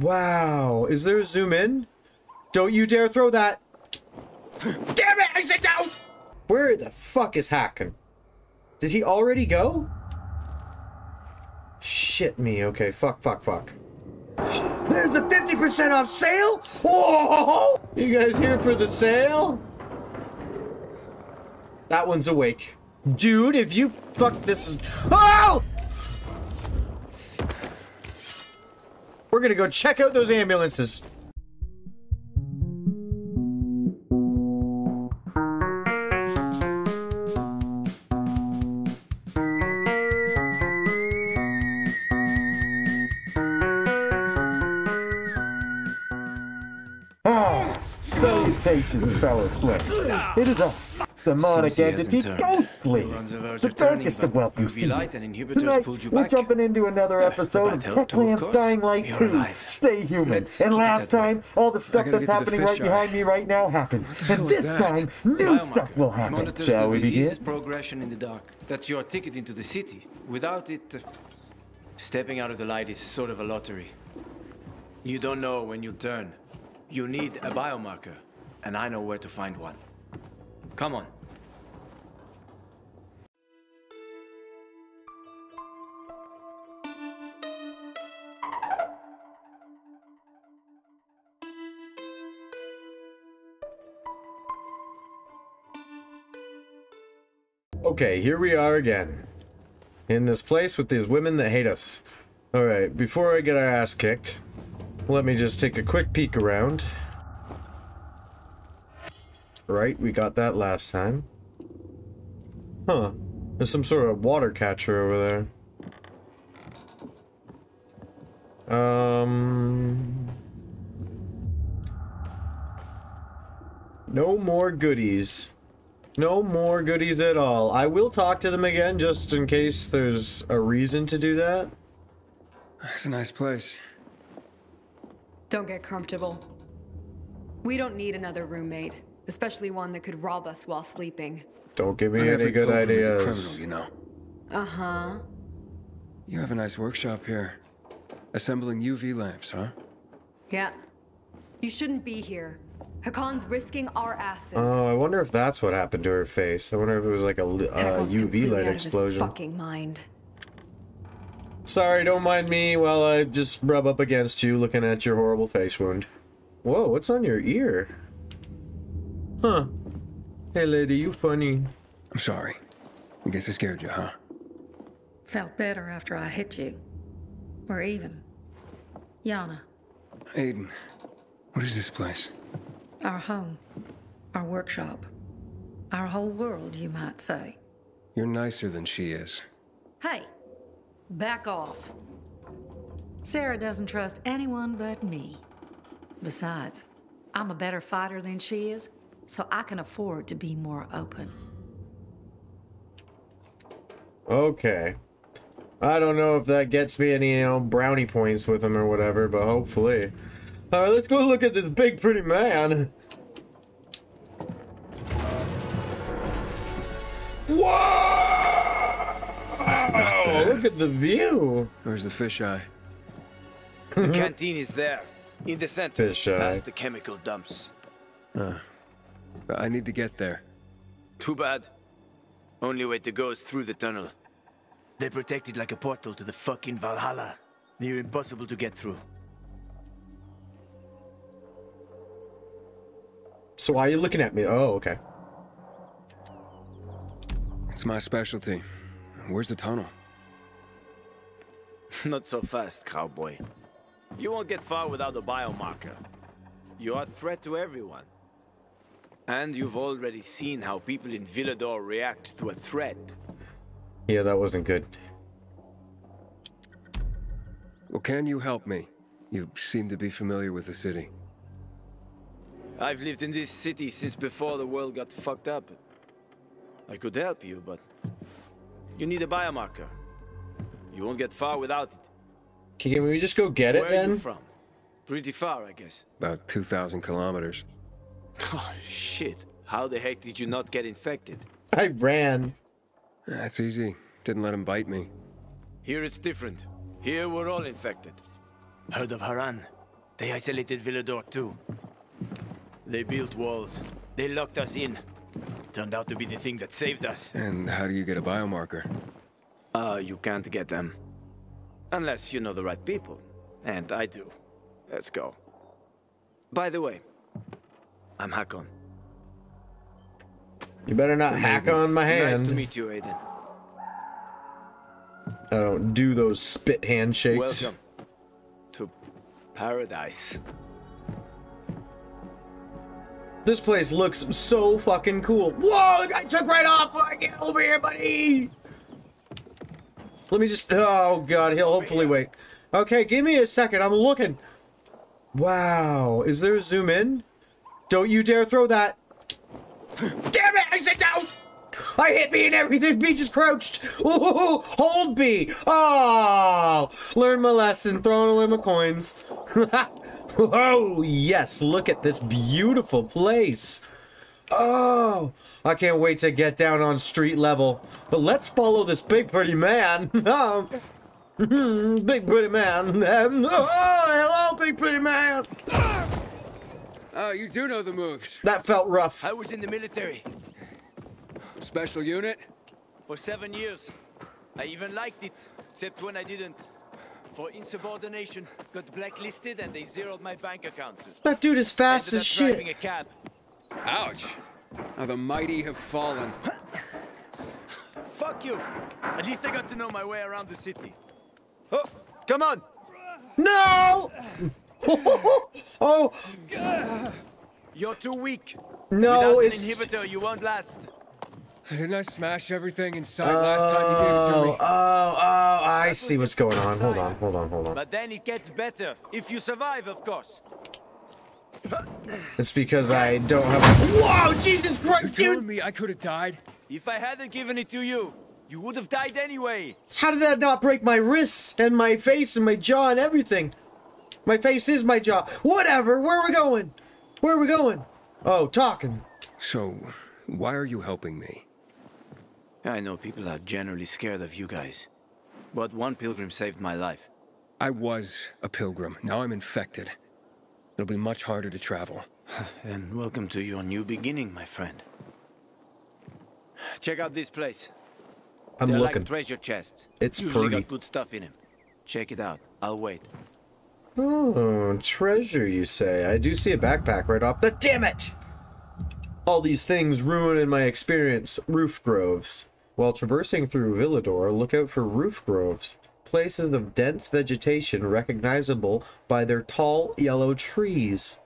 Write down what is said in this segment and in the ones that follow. Wow. Is there a zoom in? Don't you dare throw that. Damn it! I said down! Where the fuck is Hakon? Did he already go? Shit me. Okay, fuck. There's the 50% off sale? Whoa! You guys here for the sale? That one's awake. Dude, if you fuck this is... Oh! We're gonna go check out those ambulances. Spell of slip. It is a demonic entity, ghostly. The darkest of welcomes to you. Tonight, we're jumping into another episode of Techland's Dying Light 2. Stay human. And last time, all the stuff that's happening right behind me right now happened. And this time, new stuff will happen. Shall we begin? Progression in the dark. That's your ticket into the city. Without it, stepping out of the light is sort of a lottery. You don't know when you'll turn. You need a biomarker. And I know where to find one. Come on. Okay, here we are again. In this place with these women that hate us. Alright, before I get our ass kicked, let me just take a quick peek around. Right, we got that last time. Huh. There's some sort of water catcher over there. No more goodies. No more goodies at all. I will talk to them again just in case there's a reason to do that. That's a nice place. Don't get comfortable. We don't need another roommate. Especially one that could rob us while sleeping. Don't give me any good ideas. Not every criminal, you know. Uh-huh. You have a nice workshop here. Assembling UV lamps, huh? Yeah. You shouldn't be here. Hakon's risking our asses. Oh, I wonder if that's what happened to her face. I wonder if it was like a UV light explosion. Out of his fucking mind. Sorry, don't mind me while I just rub up against you looking at your horrible face wound. Whoa, what's on your ear? Huh. Hey, lady, you funny. I'm sorry. I guess I scared you, huh? Felt better after I hit you. We're even. Yana. Aiden, what is this place? Our home. Our workshop. Our whole world, you might say. You're nicer than she is. Hey, back off. Sarah doesn't trust anyone but me. Besides, I'm a better fighter than she is. So I can afford to be more open. Okay. I don't know if that gets me any, you know, brownie points with him or whatever, but hopefully. All right, let's go look at this big pretty man. Whoa! Look at the view. Where's the fisheye? The canteen is there, in the center. Fisheye. Past the chemical dumps. I need to get there. Too bad. Only way to go is through the tunnel. They protect it like a portal to the fucking Valhalla. They're impossible to get through. So why are you looking at me? Oh, okay. It's my specialty. Where's the tunnel? Not so fast, cowboy. You won't get far without a biomarker. You are a threat to everyone. And you've already seen how people in Villedor react to a threat. Yeah, that wasn't good. Well, can you help me? You seem to be familiar with the city. I've lived in this city since before the world got fucked up. I could help you, but you need a biomarker. You won't get far without it. Can we just go get it then? Where are you from? Pretty far, I guess. About 2,000 kilometers. Oh, shit. How the heck did you not get infected? I ran. That's easy. Didn't let him bite me. Here it's different. Here we're all infected. Heard of Haran? They isolated Villedor too. They built walls. They locked us in. Turned out to be the thing that saved us. And how do you get a biomarker? You can't get them. Unless you know the right people. And I do. Let's go. By the way, I'm Hakon. You better not hack on my hand. Nice to meet you, Aiden. I don't do those spit handshakes. Welcome to paradise. This place looks so fucking cool. Whoa, the guy took right off. Get over here, buddy. Let me just, oh God, he'll hopefully wait. Okay, give me a second, I'm looking. Wow, is there a zoom in? Don't you dare throw that. Damn it, I said down! I hit B and everything, B just crouched. Ooh, hold B. Oh, learn my lesson, throwing away my coins. Oh, yes, look at this beautiful place. Oh, I can't wait to get down on street level. But let's follow this big pretty man. Big pretty man. Oh, hello, big pretty man. Oh, you do know the moves. That felt rough. I was in the military. Special unit? For 7 years. I even liked it, except when I didn't. For insubordination, got blacklisted and they zeroed my bank account. That dude is fast as shit. Driving a cab. Ouch. Now the mighty have fallen. Fuck you. At least I got to know my way around the city. Oh, come on. No! Oh! You're too weak. No, without an inhibitor, you won't last. Didn't I smash everything inside last time you gave it to me? Oh, I see what's going on. Hold on. But then it gets better. If you survive, of course. It's because I don't have. Whoa, Jesus Christ, dude! You're telling me I could have died? If I hadn't given it to you, you would have died anyway. How did that not break my wrists and my face and my jaw and everything? My face is my jaw. Whatever. Where are we going? Oh, talking. So, why are you helping me? I know people are generally scared of you guys, but one pilgrim saved my life. I was a pilgrim. Now I'm infected. It'll be much harder to travel. And welcome to your new beginning, my friend. Check out this place. I'm looking. Like treasure chests. It's usually pretty. Got good stuff in them. Check it out. I'll wait. Oh, treasure, you say? I do see a backpack right off the. Damn it! All these things ruining my experience. Roof groves. While traversing through Villedor, look out for roof groves. Places of dense vegetation recognizable by their tall yellow trees.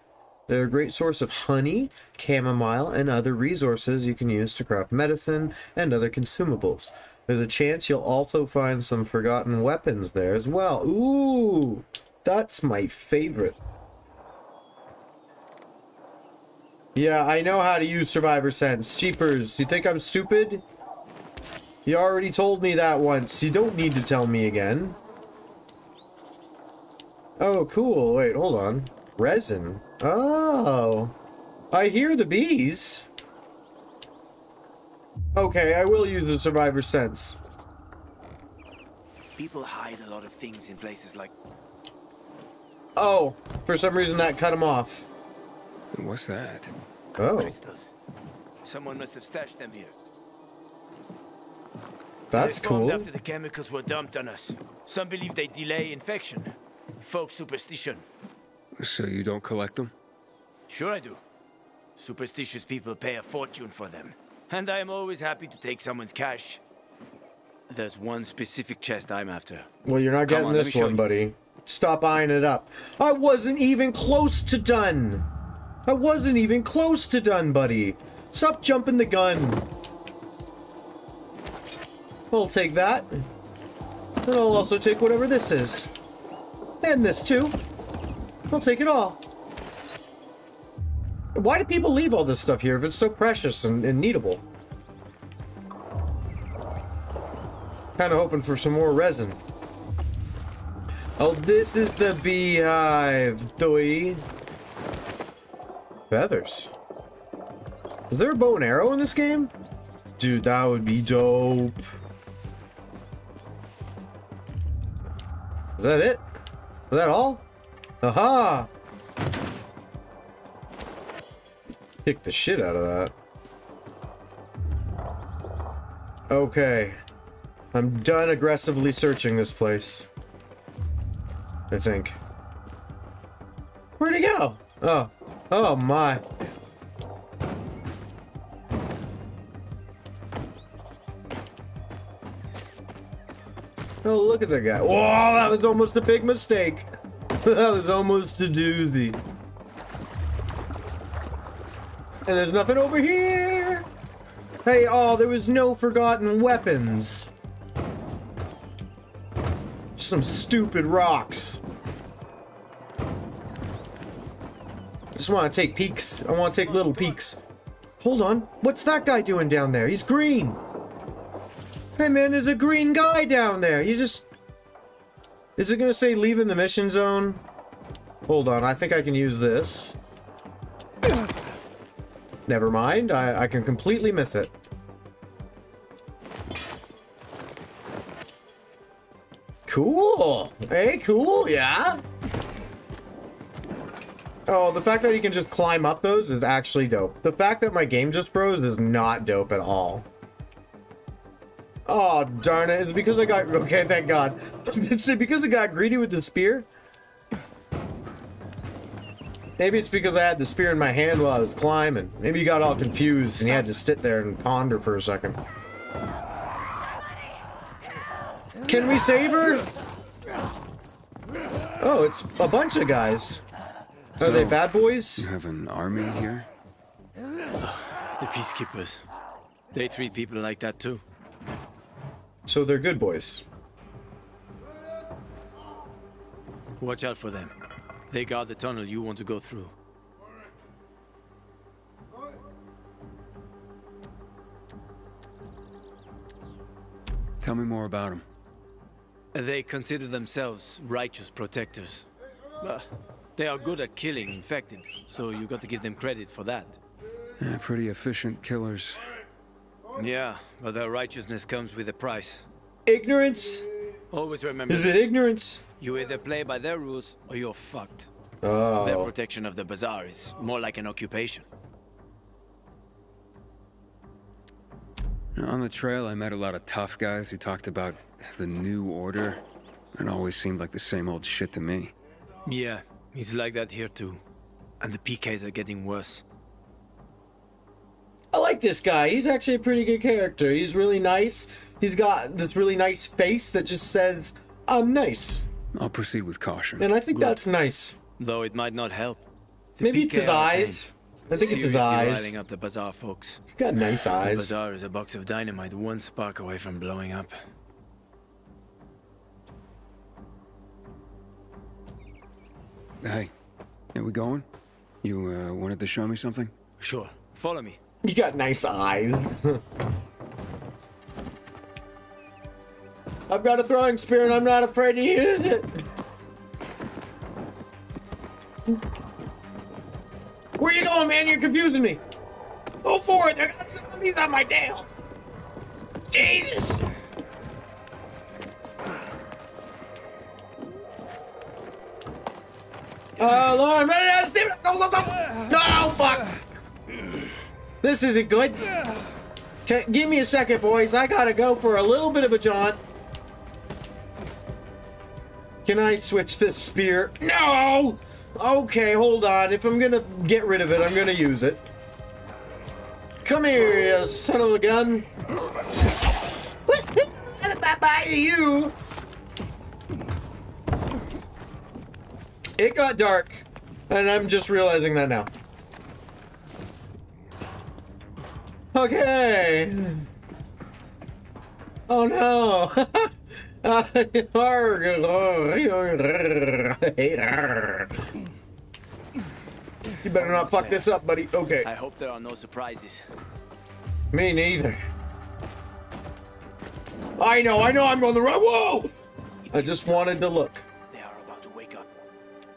They're a great source of honey, chamomile, and other resources you can use to craft medicine and other consumables. There's a chance you'll also find some forgotten weapons there as well. Ooh, that's my favorite. Yeah, I know how to use Survivor Sense. Jeepers, do you think I'm stupid? You already told me that once. You don't need to tell me again. Oh, cool. Wait, hold on. Resin. Oh. I hear the bees. Okay, I will use the Survivor Sense. People hide a lot of things in places like... Oh, for some reason that cut them off. What's that? Oh. Crystals. Someone must have stashed them here. That's cool. After the chemicals were dumped on us, some believe they delay infection. Folk superstition. So you don't collect them? Sure I do. Superstitious people pay a fortune for them. And I am always happy to take someone's cash. There's one specific chest I'm after. Well, you're not getting this one, buddy. Stop eyeing it up. I wasn't even close to done. Buddy. Stop jumping the gun. I'll take that, and I'll also take whatever this is, and this too. I'll take it all. Why do people leave all this stuff here if it's so precious and needable? Kind of hoping for some more resin. Oh, this is the beehive, doy. Feathers. Is there a bow and arrow in this game? Dude, that would be dope. Is that it? Is that all? Aha! Kick the shit out of that. Okay. I'm done aggressively searching this place. I think. Where'd he go? Oh. Oh my. Oh, look at that guy. Whoa, that was almost a big mistake. That was almost a doozy. And there's nothing over here. Hey, oh, there was no forgotten weapons. Just some stupid rocks. Just want to take peeks. I want to take little peeks. Hold on. What's that guy doing down there? He's green. Hey man, there's a green guy down there. You just... Is it gonna say leaving the mission zone? Hold on, I think I can use this. Never mind, I can completely miss it. Cool! Hey, cool, yeah? Oh, the fact that you can just climb up those is actually dope. The fact that my game just froze is not dope at all. Oh, darn it. Is it because I got... Okay, thank God. Is it because I got greedy with the spear? Maybe it's because I had the spear in my hand while I was climbing. Maybe you got all confused and you had to sit there and ponder for a second. Can we save her? Oh, it's a bunch of guys. Are they bad boys? You have an army here? The peacekeepers. They treat people like that too. So they're good boys. Watch out for them. They guard the tunnel you want to go through. Tell me more about them. They consider themselves righteous protectors. They are good at killing infected, so you got to give them credit for that. Yeah, pretty efficient killers. Yeah, but their righteousness comes with a price. Ignorance? Always remember. Is it ignorance? You either play by their rules or you're fucked. Oh. Their protection of the bazaar is more like an occupation. On the trail, I met a lot of tough guys who talked about the new order. It always seemed like the same old shit to me. Yeah, it's like that here too. And the PKs are getting worse. I like this guy. He's actually a pretty good character. He's really nice. He's got this really nice face that just says, I'm nice. I'll proceed with caution. And I think good. That's nice. Though it might not help. Maybe it's his eyes. I think it's his eyes. Lighting up the bazaar, folks. He's got nice eyes. The bazaar is a box of dynamite one spark away from blowing up. Hey, are we going? You wanted to show me something? Sure. Follow me. You got nice eyes. I've got a throwing spear and I'm not afraid to use it. Where you going, man? You're confusing me. Go for it. I got some of these on my tail. Jesus. Oh, Lord. I'm running out of stamina. Go, go, go. Oh, fuck. This isn't good. Give me a second, boys. I gotta go for a little bit of a jaunt. Can I switch this spear? No! Okay, hold on. If I'm gonna get rid of it, I'm gonna use it. Come here, you son of a gun. Bye-bye to you. It got dark, and I'm just realizing that now. Okay. Oh no. You better not fuck this up, buddy. Okay. I hope there are no surprises. Me neither. I know I'm going the wrong. Whoa! I just wanted to look. They are about to wake up.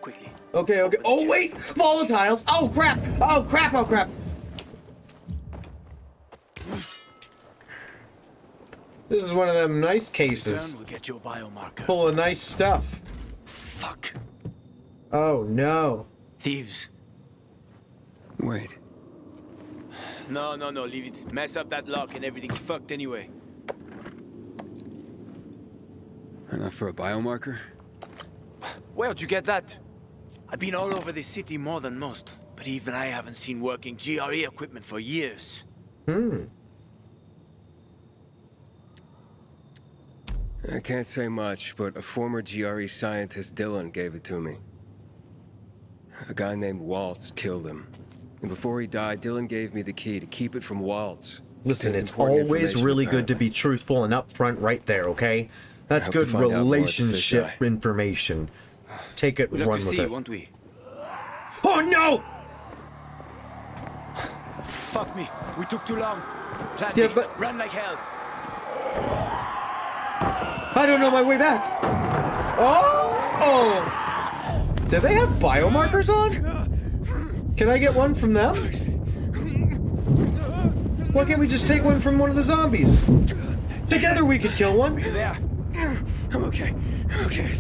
Quickly. Okay. Oh wait! Volatiles! Oh crap! Oh crap! Oh crap! This is one of them nice cases. We'll get your biomarker. Full of nice stuff. Fuck. Oh no. Thieves. Wait. No, leave it. Mess up that lock and everything's fucked anyway. Enough for a biomarker? Where'd you get that? I've been all over the city more than most, but even I haven't seen working GRE equipment for years. Hmm. I can't say much, but a former GRE scientist, Dylan, gave it to me. A guy named Waltz killed him. And before he died, Dylan gave me the key to keep it from Waltz. Listen, it's always really good to be truthful and upfront right there, okay? That's good relationship information. Take it and run with it. Won't we? Oh no! Fuck me. We took too long. Plan B, but run like hell. I don't know my way back. Oh! Do they have biomarkers on? Can I get one from them? Why can't we just take one from one of the zombies? Together we could kill one. We're there. I'm okay. Okay.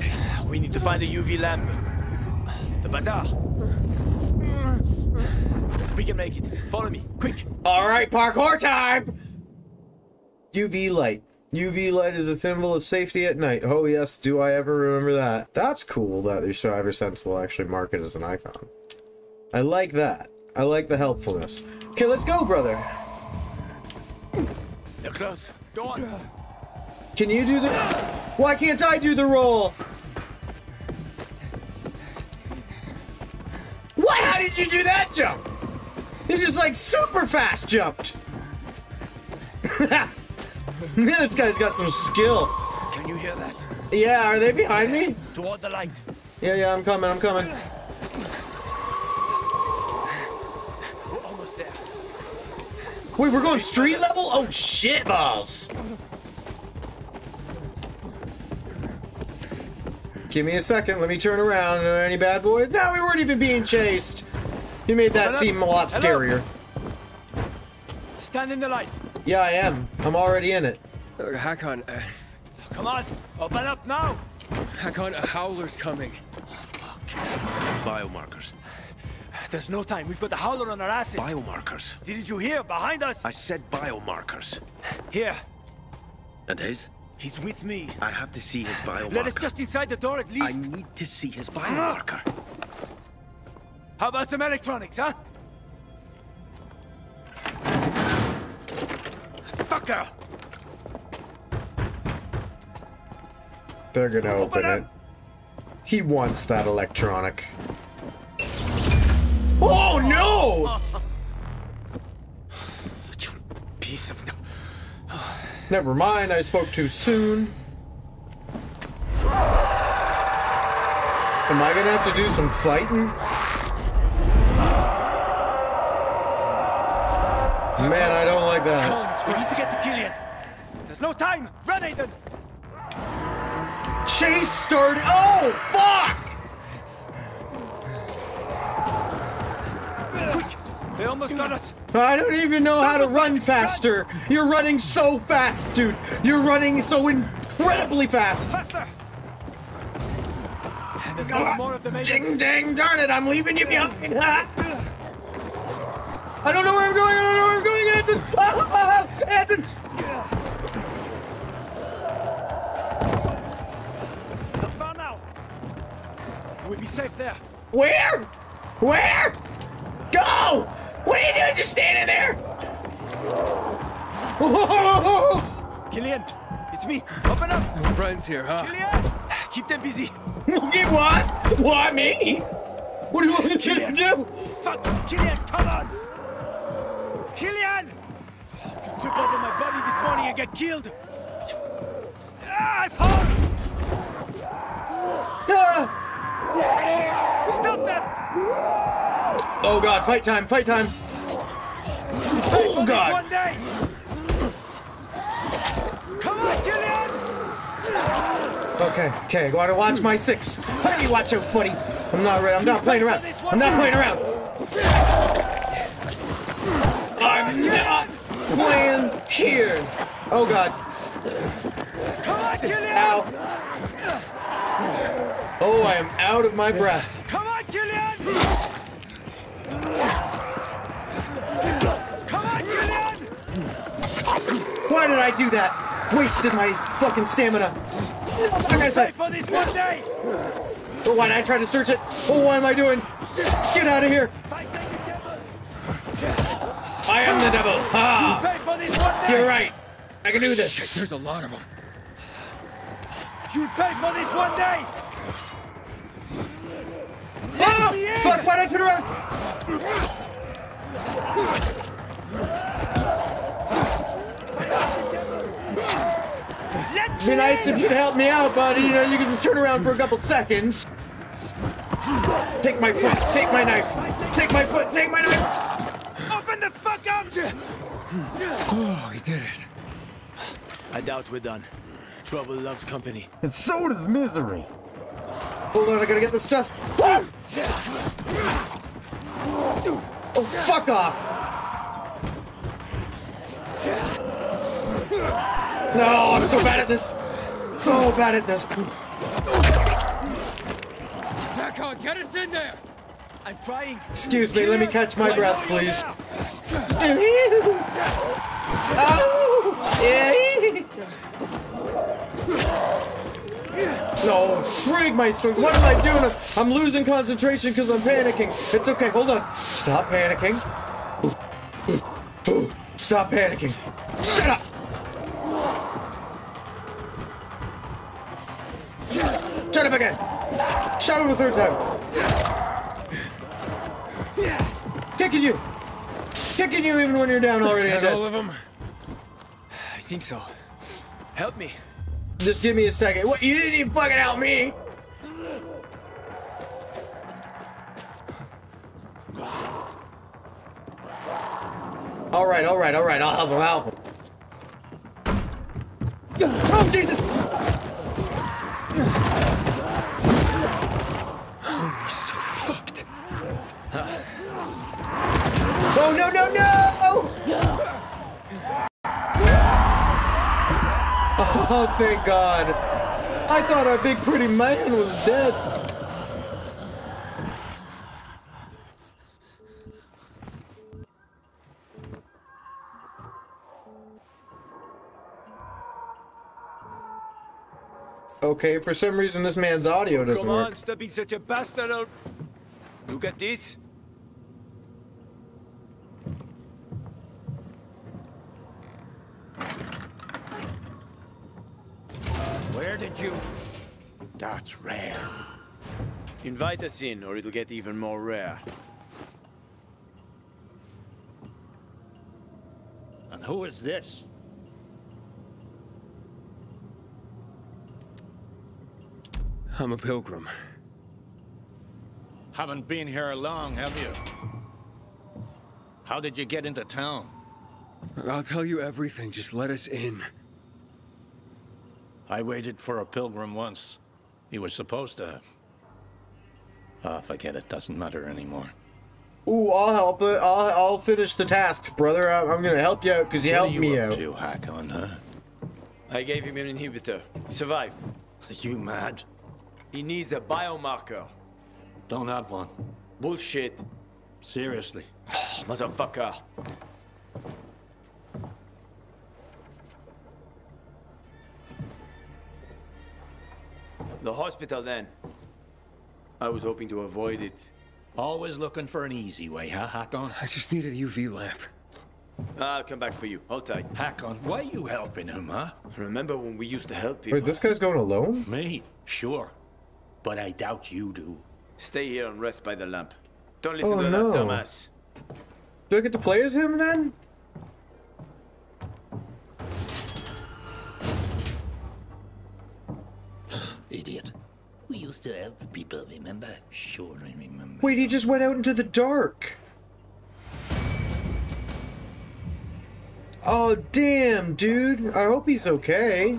We need to find the UV lamp. The bazaar. We can make it. Follow me, quick. All right, parkour time. UV light. UV light is a symbol of safety at night. Oh yes, do I ever remember that. That's cool that your survivor sense will actually mark it as an icon. I like that. I like the helpfulness. Okay, let's go, brother. They're close. Go on. Can you do the... Why can't I do the roll? What? How did you do that jump? You just like super fast jumped. This guy's got some skill. Can you hear that? Yeah, are they behind me? Toward the light. Yeah, I'm coming, I'm coming. We're almost there. Wait, we're going street level? Oh, shit balls. Give me a second, let me turn around. Are there any bad boys? No, we weren't even being chased. You made that seem a lot scarier. Stand in the light. Yeah, I am. I'm already in it. Hakon. Come on, open up now. Hakon, a howler's coming. Oh, fuck. Biomarkers. There's no time. We've got a howler on our asses. Biomarkers. Didn't you hear? Behind us. I said biomarkers. Here. And his? He's with me. I have to see his biomarker. Let us just inside the door at least. I need to see his biomarker. How about some electronics, huh? Fucker! They're gonna open it. He wants that electronic. Oh no! You piece of... Never mind, I spoke too soon. Am I gonna have to do some fighting? Man, I don't like that. We need to get to Killian. There's no time. Run, Aiden. Chase started. Oh, fuck! Quick! They almost got us. I don't even know how to run faster. You're running so fast, dude. You're running so incredibly fast. There's more of the ding, dang, darn it! I'm leaving you behind. I don't know where I'm going. I don't know where I'm going, Anson. Anson. I'm found now. We'll be safe there. Where? Where? Go! What are you doing? Just standing there. Killian, it's me. Open up. No friends here, huh? Killian, keep them busy. Okay, what? Why me? What do you want Killian to do? Fuck, Killian, come on. Killian! You trip over my body this morning and get killed! Asshole! Stop that! Oh god, fight time, fight time! Oh god! One day. Come on, Killian! Okay, I gotta watch my six. Hey, watch out, buddy! I'm not ready, I'm not playing around! I'm not playing around! I'm not playing here. Oh god. Come on, Killian! Ow. Oh, I am out of my breath. Come on, Killian! Come on, Why did I do that? Wasted my fucking stamina. I gotta say, for this one day. Why did I try to search it? Oh, what am I doing? Get out of here! I am the devil. Ah. You pay for this one day. You're right. I can do this. Shit, there's a lot of them. You pay for this one day. Oh, fuck! Why did I turn around? It'd be nice if you'd help me out, buddy. You know, you can just turn around for a couple seconds. Take my foot. Take my knife. Take my foot. Take my knife. Open the fuck up! Oh, he did it. I doubt we're done. Trouble loves company. And so does misery. Hold on, I gotta get this stuff. Oh, oh fuck off! No, oh, I'm so bad at this. So bad at this. Hakon, get us in there. I'm trying. Excuse me, let me catch my breath, please. Oh, yeah. No, frig my swing. What am I doing? I'm losing concentration because I'm panicking. It's okay, hold on. Stop panicking. Stop panicking. Shut up. Shut up again. Shut him the third time. Kicking you. Kicking you even when you're down already. Is that all of them? I think so. Help me. Just give me a second. What? You didn't even fucking help me. All right, all right, all right. I'll help him out. Oh Jesus! Oh, we're so fucked. Huh. Oh no no no! Oh thank God! I thought our big pretty man was dead. Okay, for some reason this man's audio doesn't work. Come on, stop being such a bastard! Look at this. Where did you? That's rare. Invite us in, or it'll get even more rare. And who is this? I'm a pilgrim. Haven't been here long, have you? How did you get into town? I'll tell you everything. Just let us in. I waited for a pilgrim once. He was supposed to... Ah, forget it. Doesn't matter anymore. Ooh, I'll help. I'll finish the task, brother. I'm gonna help you out because you helped me out. What are you up to, Hakon, huh? I gave him an inhibitor. He survived. Are you mad? He needs a biomarker. Don't have one. Bullshit. Seriously. Motherfucker. The hospital, then. I was hoping to avoid it. Always looking for an easy way, huh, Hakon? I just need a UV lamp. I'll come back for you. Hold tight. Hakon, why are you helping him, huh? Remember when we used to help people? Wait, this guy's going alone? Me? Sure. But I doubt you do. Stay here and rest by the lamp. Don't listen to that dumbass. Do I get to play as him, then? Idiot. We used to help people, remember? Sure, I remember. Wait, he just went out into the dark. Oh, damn, dude. I hope he's okay.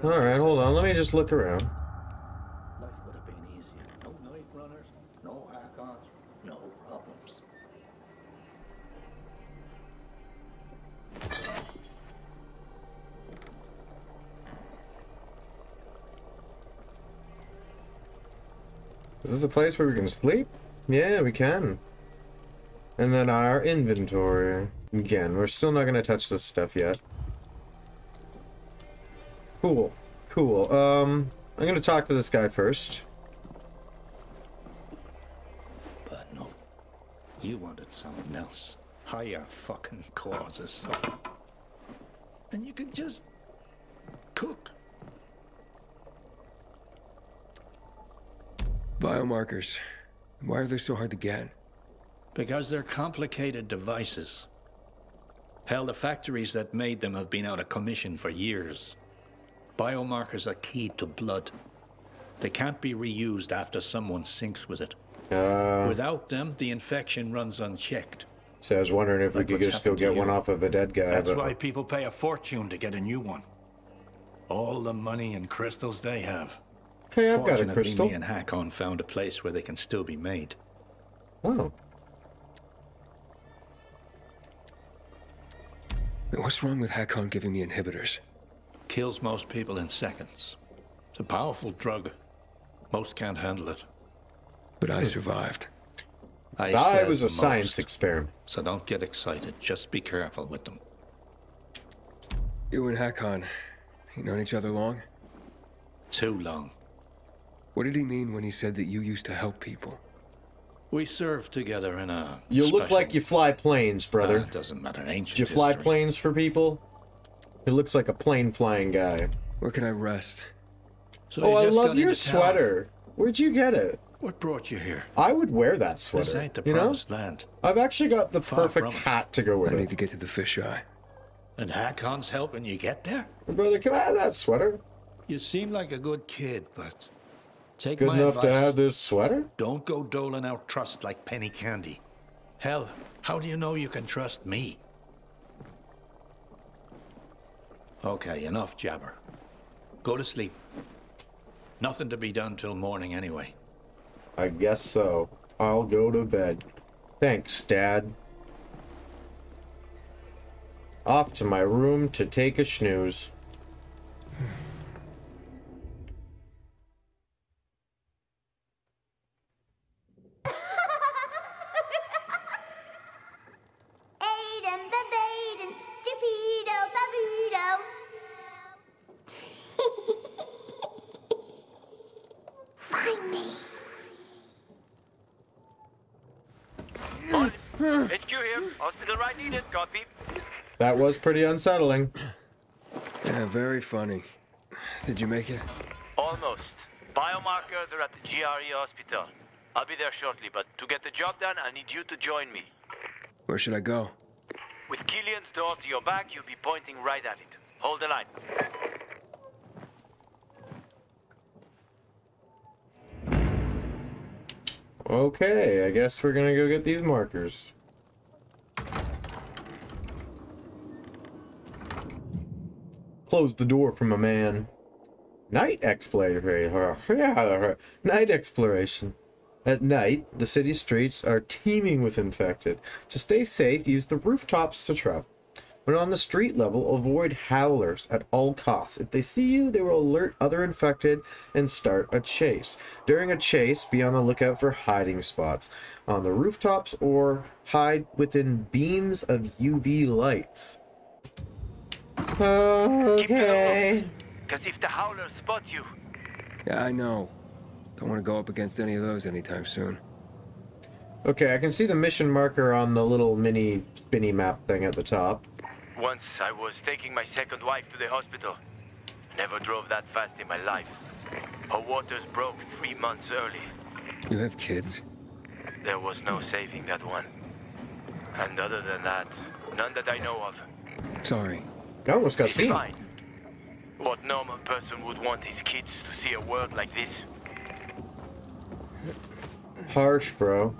All right, hold on. Let me just look around. Life would have been easier. No knife runners, no Hakons, no problems. Is this a place where we can sleep? Yeah, we can. And then our inventory. Again, we're still not going to touch this stuff yet. Cool. Cool. I'm going to talk to this guy first. But no. You wanted something else. Higher fucking causes. And you could just cook. Biomarkers. Why are they so hard to get? Because they're complicated devices. Hell, the factories that made them have been out of commission for years. Biomarkers are key to blood. They can't be reused after someone sinks with it. Without them, the infection runs unchecked. So I was wondering if we could just go get one off of a dead guy. That's why people pay a fortune to get a new one. All the money and crystals they have. Hey, I've got a crystal. Me and Hakon found a place where they can still be made. Oh. What's wrong with Hakon giving me inhibitors? Kills most people in seconds. It's a powerful drug. Most can't handle it. But I survived. I was a science experiment. So don't get excited. Just be careful with them. You and Hakon, you known each other long? Too long. What did he mean when he said that you used to help people? We served together in a... You look like you fly planes, brother. It doesn't matter. Ancient history. Fly planes for people? It looks like a plane flying guy. Where can I rest? So I love your sweater. Where'd you get it? What brought you here? I would wear that sweater. This ain't the promised land. I've actually got the perfect hat to go with it. I need to get to the fisheye. And Hakon's helping you get there? Brother, can I have that sweater? You seem like a good kid, but take my advice. Good enough to have this sweater? Don't go doling out trust like penny candy. Hell, how do you know you can trust me? Okay, enough jabber. Go to sleep. Nothing to be done till morning anyway. I guess so. I'll go to bed. Thanks, Dad. Off to my room to take a snooze. That was pretty unsettling. Yeah, very funny. Did you make it? Almost. Biomarkers are at the GRE hospital. I'll be there shortly, but to get the job done, I need you to join me. Where should I go? With Killian's door to your back, you'll be pointing right at it. Hold the line. Okay, I guess we're gonna go get these markers. Close the door from a man. Night exploration. Night exploration. At night, the city streets are teeming with infected. To stay safe, use the rooftops to travel. When on the street level, avoid howlers at all costs. If they see you, they will alert other infected and start a chase. During a chase, be on the lookout for hiding spots on the rooftops or hide within beams of UV lights. Okay. Because if the howler spots you. Yeah, I know. Don't want to go up against any of those anytime soon. Okay, I can see the mission marker on the little mini spinny map thing at the top. Once I was taking my second wife to the hospital. Never drove that fast in my life. Her waters broke 3 months early. You have kids? There was no saving that one. And other than that, none that I know of. Sorry. I almost got seen. What normal person would want his kids to see a world like this? Harsh, bro.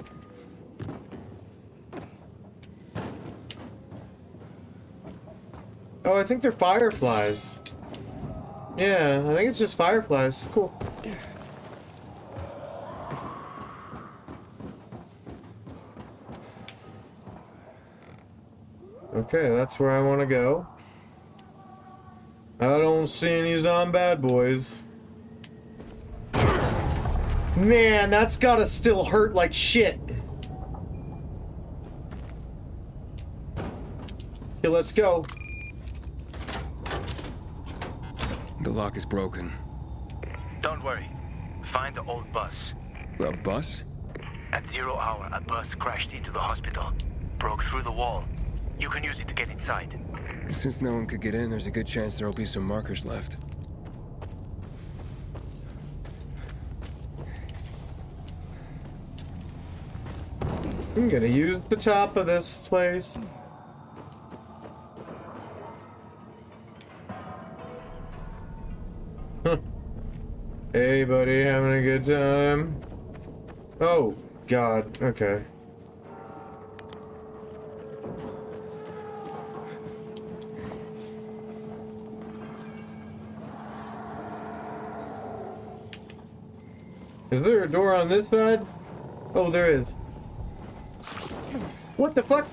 Oh, I think they're fireflies. Yeah, I think it's just fireflies. Cool. Okay, that's where I want to go. I don't see any zombie bad boys. Man, that's gotta still hurt like shit. Okay, let's go. The lock is broken. Don't worry. Find the old bus. A bus? At 0 hour, a bus crashed into the hospital. Broke through the wall. You can use it to get inside. Since no one could get in, there's a good chance there'll be some markers left. I'm gonna use the top of this place. Hey buddy, having a good time? Oh god, okay. Is there a door on this side? Oh, there is. What the fuck?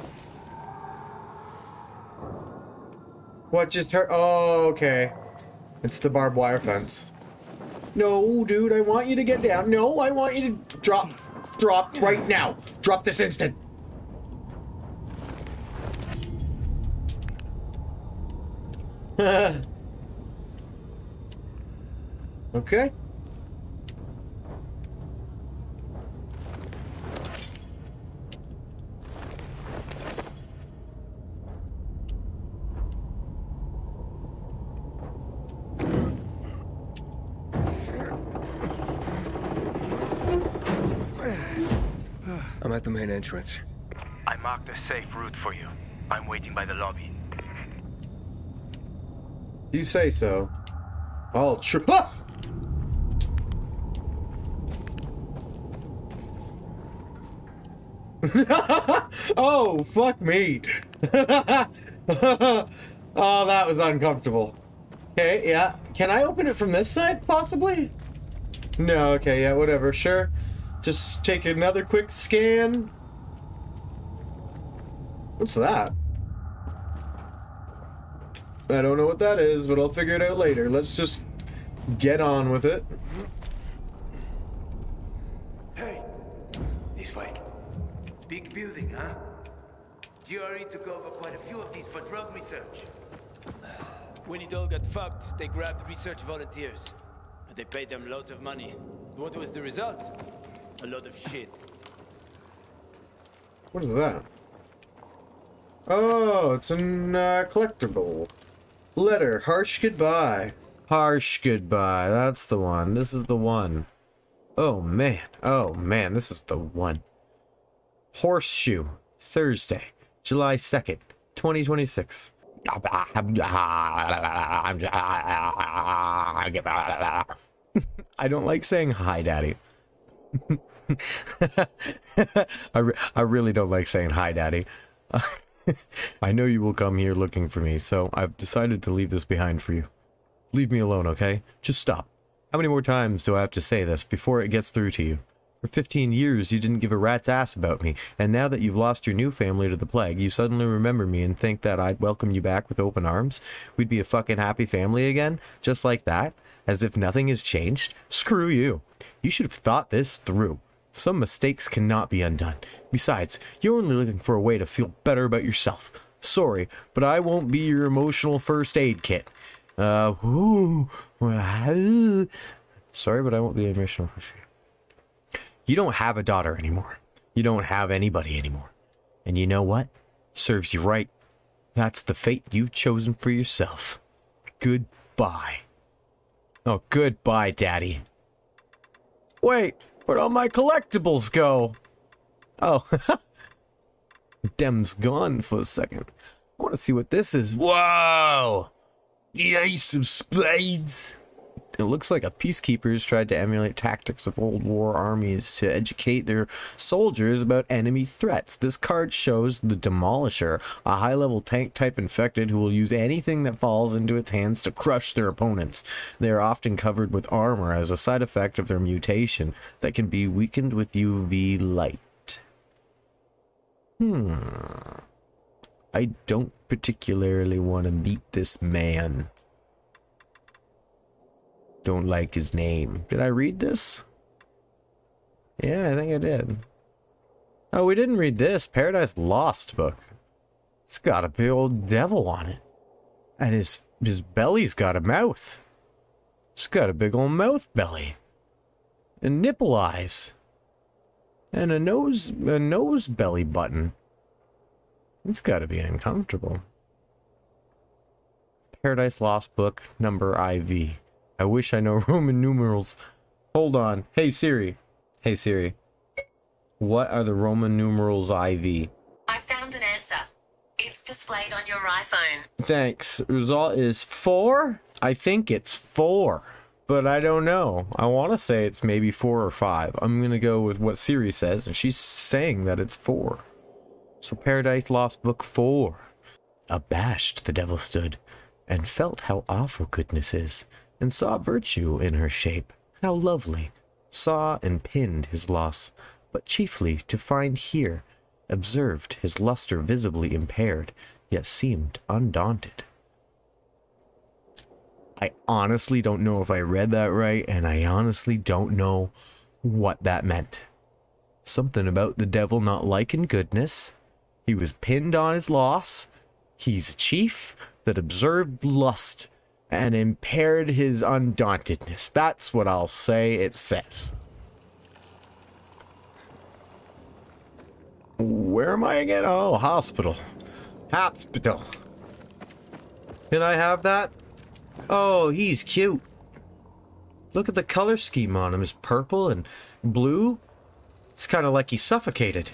What just hurt? Oh, okay. It's the barbed wire fence. No, dude, I want you to get down. No, I want you to drop. Drop right now. Drop this instant. Okay. The main entrance. I marked a safe route for you. I'm waiting by the lobby. You say so. I'll try. Ah! Oh, fuck me. Oh, that was uncomfortable. Okay, yeah. Can I open it from this side, possibly? No, okay, yeah, whatever, sure. Just take another quick scan. What's that? I don't know what that is, but I'll figure it out later. Let's just get on with it. Hey, this way. Big building, huh? GRE took over quite a few of these for drug research. When it all got fucked, they grabbed research volunteers. They paid them loads of money. What was the result? A lot of shit. What is that? Oh, it's an collectible. Letter. Harsh goodbye. Harsh goodbye. That's the one. This is the one. Oh, man. Oh, man. This is the one. Horseshoe. Thursday, July 2nd, 2026. I don't like saying hi, Daddy. I really don't like saying hi, Daddy. I know you will come here looking for me, so I've decided to leave this behind for you. Leave me alone, okay? Just stop. How many more times do I have to say this before it gets through to you? For 15 years, you didn't give a rat's ass about me, and now that you've lost your new family to the plague, you suddenly remember me and think that I'd welcome you back with open arms? We'd be a fucking happy family again? Just like that? As if nothing has changed? Screw you. You should have thought this through. Some mistakes cannot be undone. Besides, you're only looking for a way to feel better about yourself. Sorry, but I won't be your emotional first aid kit. Sorry, but I won't be emotional first aid. You don't have a daughter anymore. You don't have anybody anymore. And you know what? Serves you right. That's the fate you've chosen for yourself. Goodbye. Oh, goodbye, Daddy. Wait, where'd all my collectibles go? Oh, Dem's gone for a second. I want to see what this is. Whoa! The Ace of Spades! It looks like a peacekeepers tried to emulate tactics of old war armies to educate their soldiers about enemy threats. This card shows the Demolisher, a high-level tank-type infected who will use anything that falls into its hands to crush their opponents. They are often covered with armor as a side effect of their mutation that can be weakened with UV light. I don't particularly want to meet this man. Don't like his name. Did I read this? Yeah, I think I did. Oh, we didn't read this. Paradise Lost book. It's got a big old devil on it. And his belly's got a mouth. It's got a big old mouth belly. And nipple eyes. And a nose belly button. It's got to be uncomfortable. Paradise Lost book number IV. I wish I know Roman numerals. Hold on. Hey Siri. Hey Siri. What are the Roman numerals IV? I found an answer. It's displayed on your iPhone. Thanks. Result is 4? I think it's 4. But I don't know. I want to say it's maybe 4 or 5. I'm going to go with what Siri says, and she's saying that it's 4. So Paradise Lost book 4. Abashed the devil stood, and felt how awful goodness is, and saw virtue in her shape, how lovely, saw and pinned his loss, but chiefly to find here, observed his luster visibly impaired, yet seemed undaunted. I honestly don't know if I read that right, and I honestly don't know what that meant. Something about the devil not liking goodness, he was pinned on his loss, he's a chief that observed lust and impaired his undauntedness. That's what I'll say it says. Where am I again? Oh, hospital. Hospital. Can I have that? Oh, he's cute. Look at the color scheme on him. It's purple and blue. It's kind of like he's suffocated.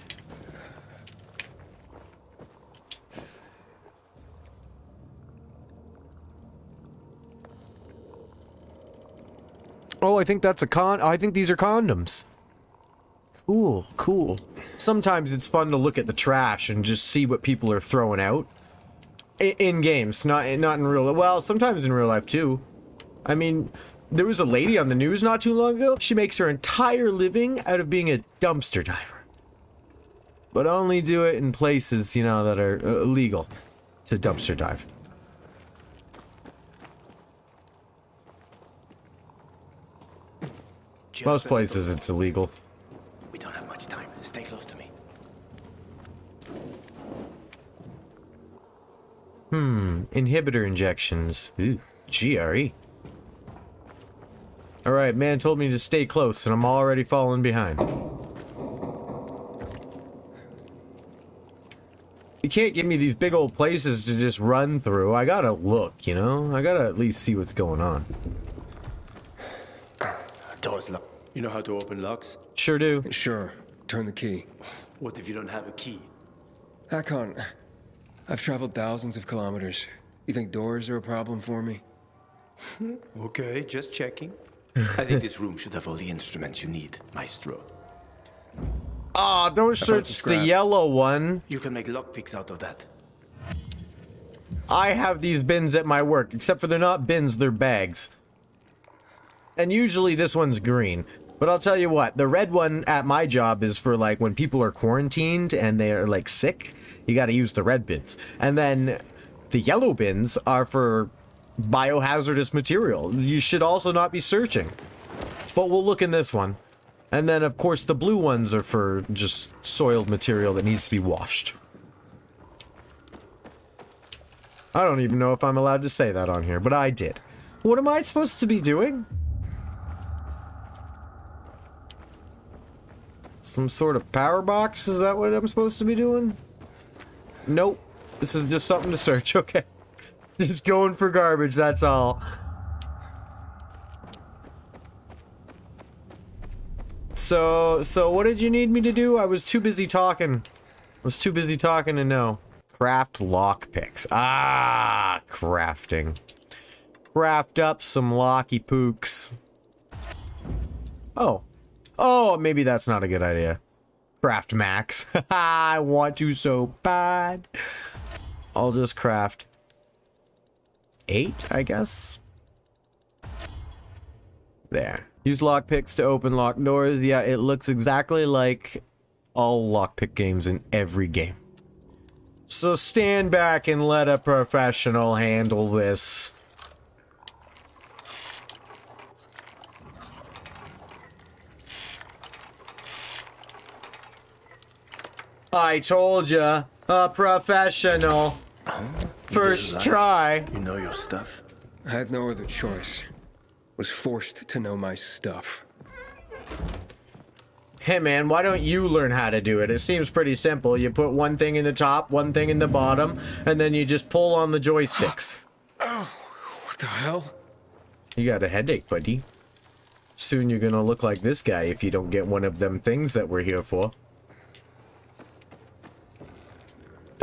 Oh, I think that's a I think these are condoms. Cool, cool. Sometimes it's fun to look at the trash and just see what people are throwing out. In games, not in real life. Well, sometimes in real life, too. I mean, there was a lady on the news not too long ago. She makes her entire living out of being a dumpster diver. But only do it in places, you know, that are illegal to dumpster dive. Most places it's illegal. We don't have much time. Stay close to me. Inhibitor injections. Ooh, GRE. Alright, man told me to stay close and I'm already falling behind. You can't give me these big old places to just run through. I gotta look, you know? I gotta at least see what's going on. Door's locked. You know how to open locks? Sure do. Sure. Turn the key. What if you don't have a key? Hakon, I've traveled thousands of kilometers. You think doors are a problem for me? Okay, just checking. I think this room should have all the instruments you need, maestro. Ah, don't search the yellow one. You can make lockpicks out of that. I have these bins at my work, except for they're not bins, they're bags. And usually this one's green. But I'll tell you what, the red one at my job is for, like, when people are quarantined and they are, like, sick. You gotta use the red bins. And then the yellow bins are for biohazardous material. You should also not be searching. But we'll look in this one. And then, of course, the blue ones are for just soiled material that needs to be washed. I don't even know if I'm allowed to say that on here, but I did. What am I supposed to be doing? Some sort of power box? Is that what I'm supposed to be doing? Nope. This is just something to search, okay. Just going for garbage, that's all. So what did you need me to do? I was too busy talking. I was too busy talking to know. Craft lockpicks. Ah, crafting. Craft up some locky pooks. Oh. Oh, maybe that's not a good idea. Craft max. I want to so bad. I'll just craft 8, I guess. There. Use lockpicks to open locked doors. Yeah, it looks exactly like all lockpick games in every game. So stand back and let a professional handle this. I told ya. A professional. First try. You know your stuff? I had no other choice. Was forced to know my stuff. Hey man, why don't you learn how to do it? It seems pretty simple. You put one thing in the top, one thing in the bottom, and then you just pull on the joysticks. Oh, what the hell? You got a headache, buddy. Soon you're gonna look like this guy if you don't get one of them things that we're here for.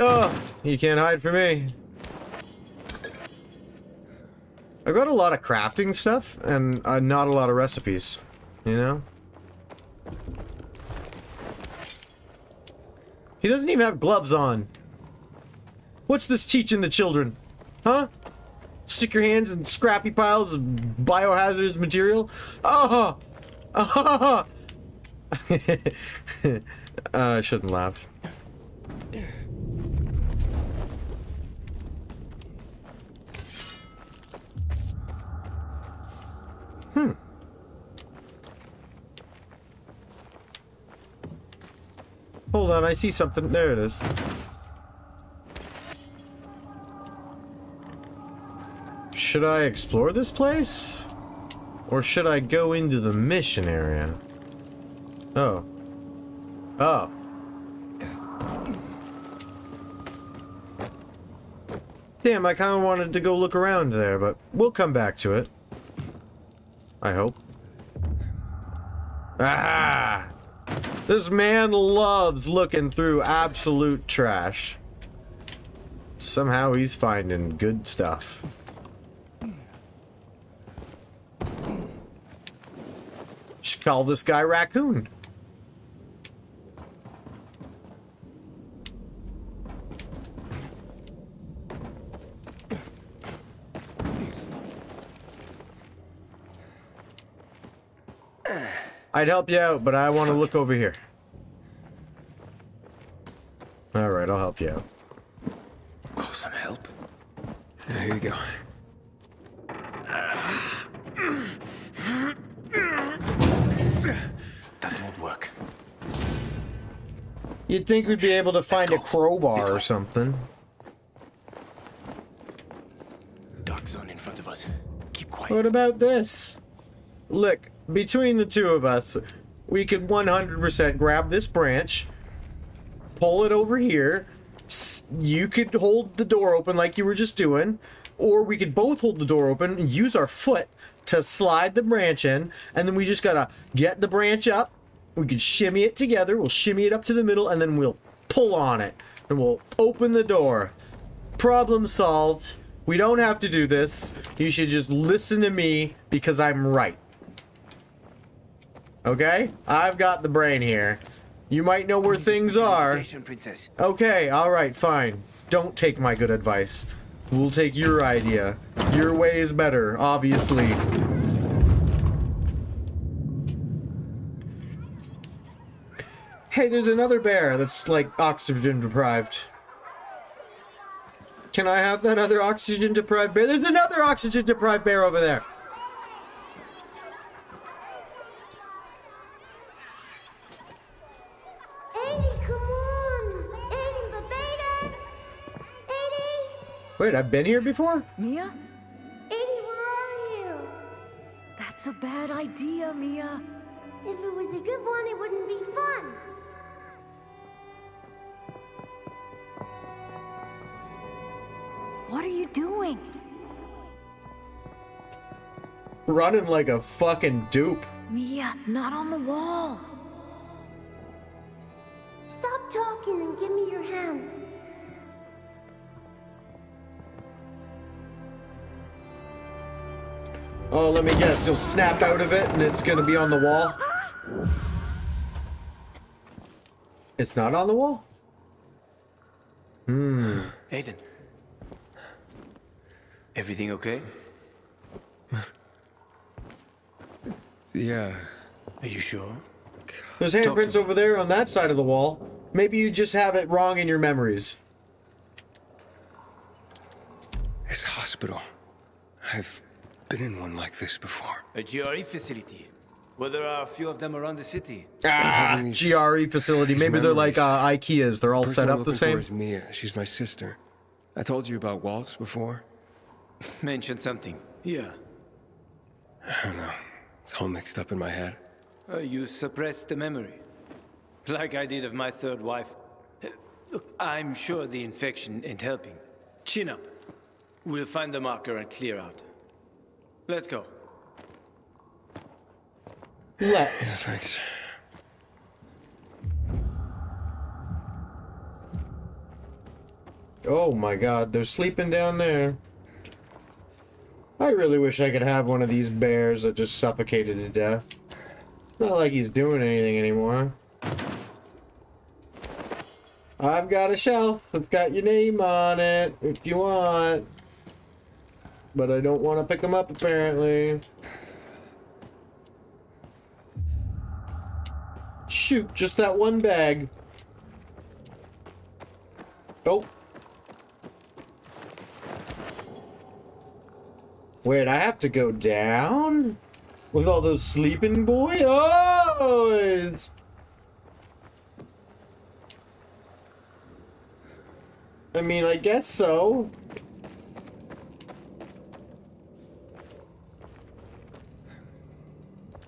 Oh, you can't hide from me. I've got a lot of crafting stuff and not a lot of recipes, you know? He doesn't even have gloves on. What's this teaching the children? Huh? Stick your hands in scrappy piles of biohazardous material? Oh! Oh! I shouldn't laugh. Hmm. Hold on, I see something. There it is. Should I explore this place? Or should I go into the mission area? Oh. Oh. Damn, I kind of wanted to go look around there, but we'll come back to it. I hope. Ah! This man loves looking through absolute trash. Somehow he's finding good stuff. Should call this guy Raccoon. I'd help you out, but I want to look over here. Alright, I'll help you out. Call some help? Here you go. That won't work. You'd think we'd be able to find a crowbar or something. Dark zone in front of us. Keep quiet. What about this? Look. Between the two of us, we could 100% grab this branch, pull it over here, you could hold the door open like you were just doing, or we could both hold the door open and use our foot to slide the branch in, and then we just gotta get the branch up, we could shimmy it together, we'll shimmy it up to the middle, and then we'll pull on it, and we'll open the door. Problem solved. We don't have to do this. You should just listen to me because I'm right. Okay, I've got the brain here. You might know where things are. Okay, alright, fine. Don't take my good advice. We'll take your idea. Your way is better, obviously. Hey, there's another bear that's like oxygen deprived. Can I have that other oxygen deprived bear? There's another oxygen deprived bear over there. Wait, I've been here before? Mia? Aiden, where are you? That's a bad idea, Mia. If it was a good one, it wouldn't be fun. What are you doing? Running like a fucking dupe. Mia, not on the wall. Stop talking and give me your hand. Oh, let me guess, you'll snap out of it and it's gonna be on the wall. It's not on the wall? Hmm. Aiden. Everything okay? Yeah. Are you sure? There's handprints over there on that side of the wall. Maybe you just have it wrong in your memories. This hospital. I've been in one like this before. A GRE facility. Well, there are a few of them around the city. Ah, GRE facility. Maybe they're like IKEAs. They're all set up the same. Person I'm looking for is Mia. She's my sister. I told you about Waltz before. Mentioned something. Yeah. I don't know. It's all mixed up in my head. You suppressed the memory. Like I did of my third wife. Look, I'm sure the infection ain't helping. Chin up. We'll find the marker and clear out. Let's go. Let's. Yeah, thanks. Oh my god, they're sleeping down there. I really wish I could have one of these bears that just suffocated to death. It's not like he's doing anything anymore. I've got a shelf that's got your name on it, if you want. But I don't want to pick them up, apparently. Shoot, just that one bag. Oh. Wait, I have to go down? With all those sleeping boys? Oh! It's... I mean, I guess so.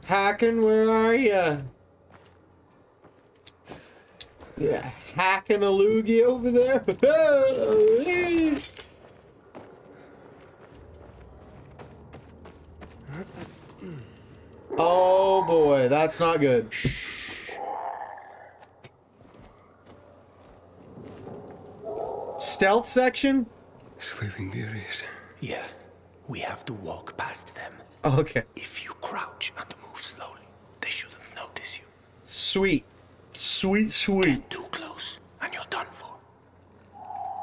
Hakon, where are you? Yeah, hacking a loogie over there. Oh boy, that's not good. Stealth section? Sleeping Beauties. Yeah, we have to walk past them. Okay. If you crouch and move slowly, they shouldn't notice you. Sweet. Sweet, sweet. Get too close, and you're done for.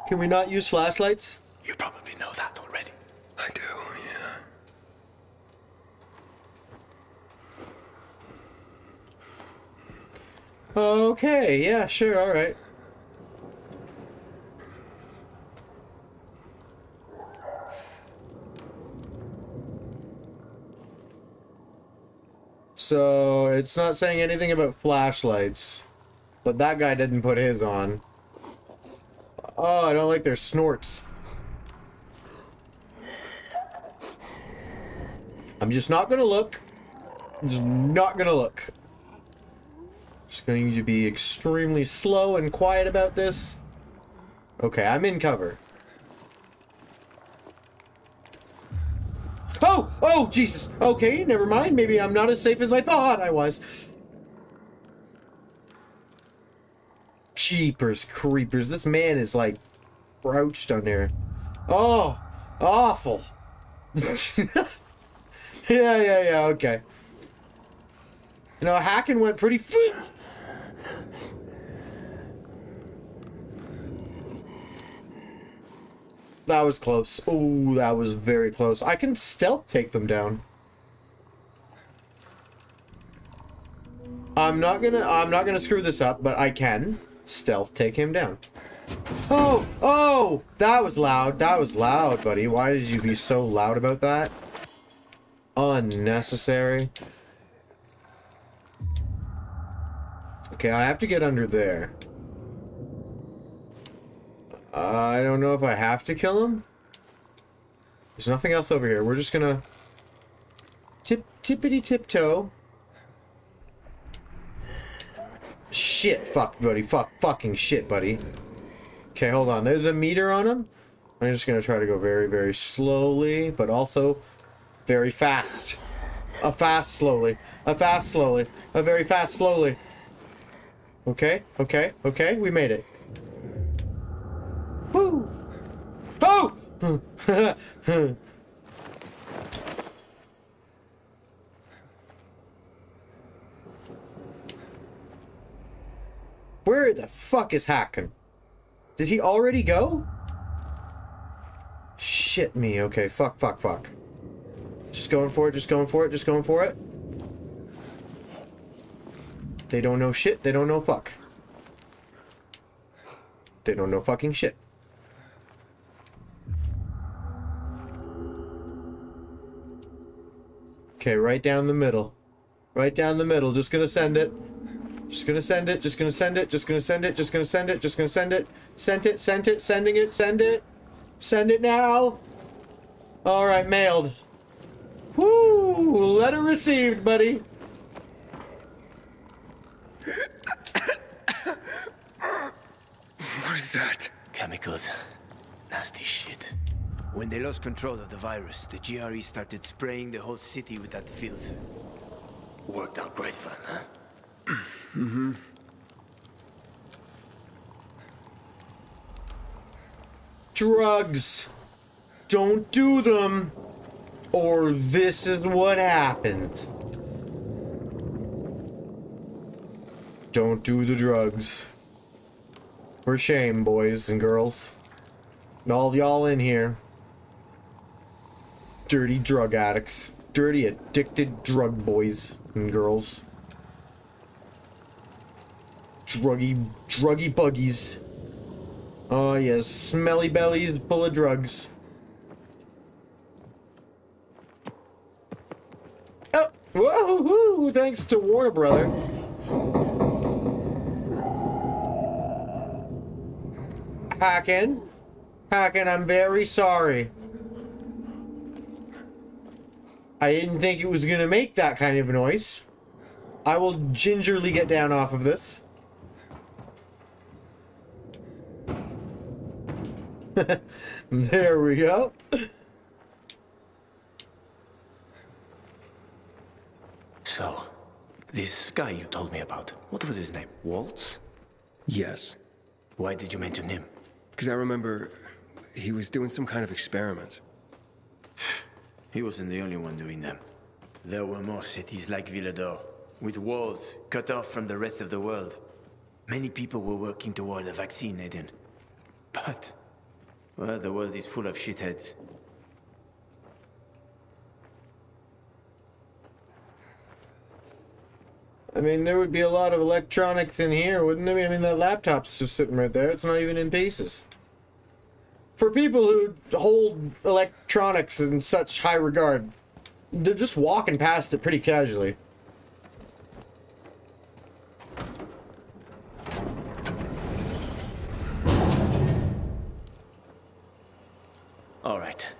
Can we not use flashlights? You probably know that already. I do, yeah. Okay, yeah, sure, all right. So, it's not saying anything about flashlights. But that guy didn't put his on. Oh, I don't like their snorts. I'm just not gonna look. I'm just not gonna look. Just going to be extremely slow and quiet about this. Okay, I'm in cover. Oh! Oh, Jesus! Okay, never mind. Maybe I'm not as safe as I thought I was. Jeepers creepers. This man is, like, crouched on there. Oh! Awful! Yeah, okay. You know, Hakon went pretty... That was close. Oh, that was very close. I can stealth take them down. I'm not gonna screw this up, but I can stealth take him down. Oh, oh, that was loud. That was loud, buddy. Why did you be so loud about that? Unnecessary. Okay, I have to get under there. I don't know if I have to kill him. There's nothing else over here. We're just gonna tippity tiptoe. Shit, fuck, buddy. Fucking shit, buddy. Okay, hold on. There's a meter on him. I'm just gonna try to go very, very slowly, but also very fast. A fast slowly. A fast slowly. A very fast slowly. Okay, okay, okay. We made it. Woo! Oh! Where the fuck is Hakon? Did he already go? Shit me. Okay, fuck. Just going for it. They don't know shit. They don't know fuck. They don't know fucking shit. Okay, right down the middle. Right down the middle. Just gonna send it. Just gonna send it. Just gonna send it. Just gonna send it. Just gonna send it. Just gonna send it. Sent it. Sent it. Sending it. Send it. Send it now. All right, mailed. Whoo! Letter received, buddy. What is that? Chemicals. Nasty shit. When they lost control of the virus, the GRE started spraying the whole city with that filth. Worked out great fun, huh? Mm-hmm. Drugs. Don't do them, or this is what happens. Don't do the drugs. For shame, boys and girls. All of y'all in here. Dirty drug addicts. Dirty, addicted drug boys and girls. Druggy buggies. Oh, yes. Smelly bellies full of drugs. Oh! Whoa-hoo-hoo! Thanks to Warner Brother. Hakon. Hakon, I'm very sorry. I didn't think it was going to make that kind of noise. I will gingerly get down off of this. There we go. So, this guy you told me about, what was his name? Waltz? Yes. Why did you mention him? Because I remember he was doing some kind of experiment. He wasn't the only one doing them. There were more cities like Villedor, with walls cut off from the rest of the world. Many people were working toward a vaccine, Aiden. But, well, the world is full of shitheads. I mean, there would be a lot of electronics in here, wouldn't there? I mean, that laptop's just sitting right there. It's not even in pieces. For people who hold electronics in such high regard, they're just walking past it pretty casually. All right.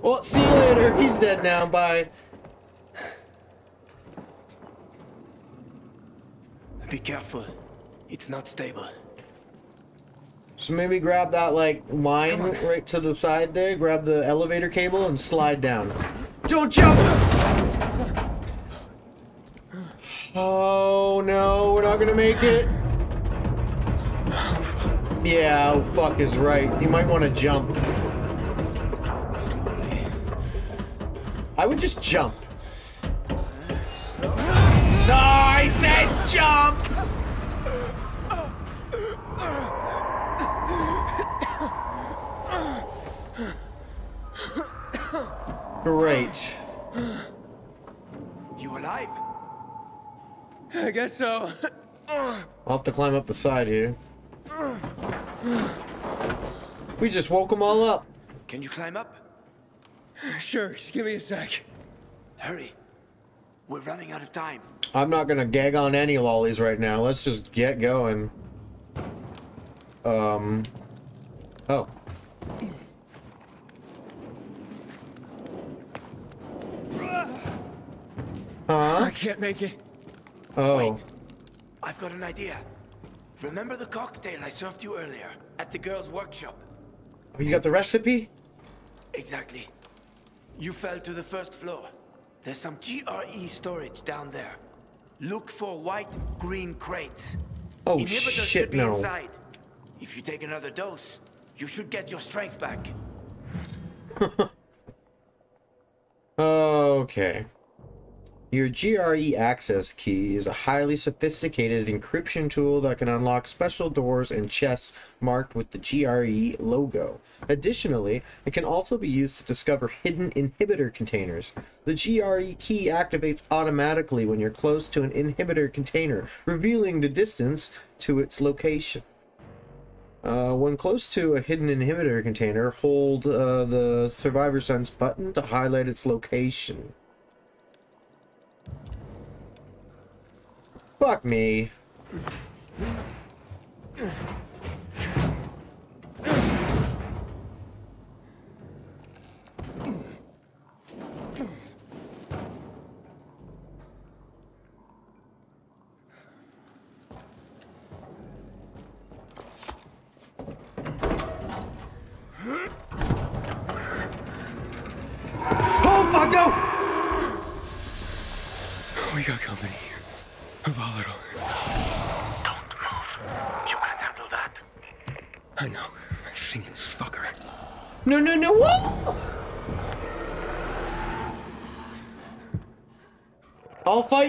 Well, see you later. He's dead now. Bye. Be careful. It's not stable. So maybe grab that, like, line right to the side there, grab the elevator cable, and slide down. Don't jump! Oh, no, we're not gonna make it. Yeah, oh, fuck is right. You might want to jump. I would just jump. No, I said jump! Great. You alive? I guess so. I'll have to climb up the side here. We just woke them all up. Can you climb up? Sure, just give me a sec. Hurry. We're running out of time. I'm not gonna gag on any lollies right now. Let's just get going. Oh. Huh? I can't make it. Oh. Wait. I've got an idea. Remember the cocktail I served you earlier at the girls' workshop? Oh, you got the recipe? Exactly. You fell to the first floor. There's some GRE storage down there. Look for white, green crates. Oh, inhibitors should be inside. If you take another dose, you should get your strength back. Okay. Your GRE access key is a highly sophisticated encryption tool that can unlock special doors and chests marked with the GRE logo. Additionally, it can also be used to discover hidden inhibitor containers. The GRE key activates automatically when you're close to an inhibitor container, revealing the distance to its location. When close to a hidden inhibitor container, hold the survivor sense button to highlight its location. Fuck me.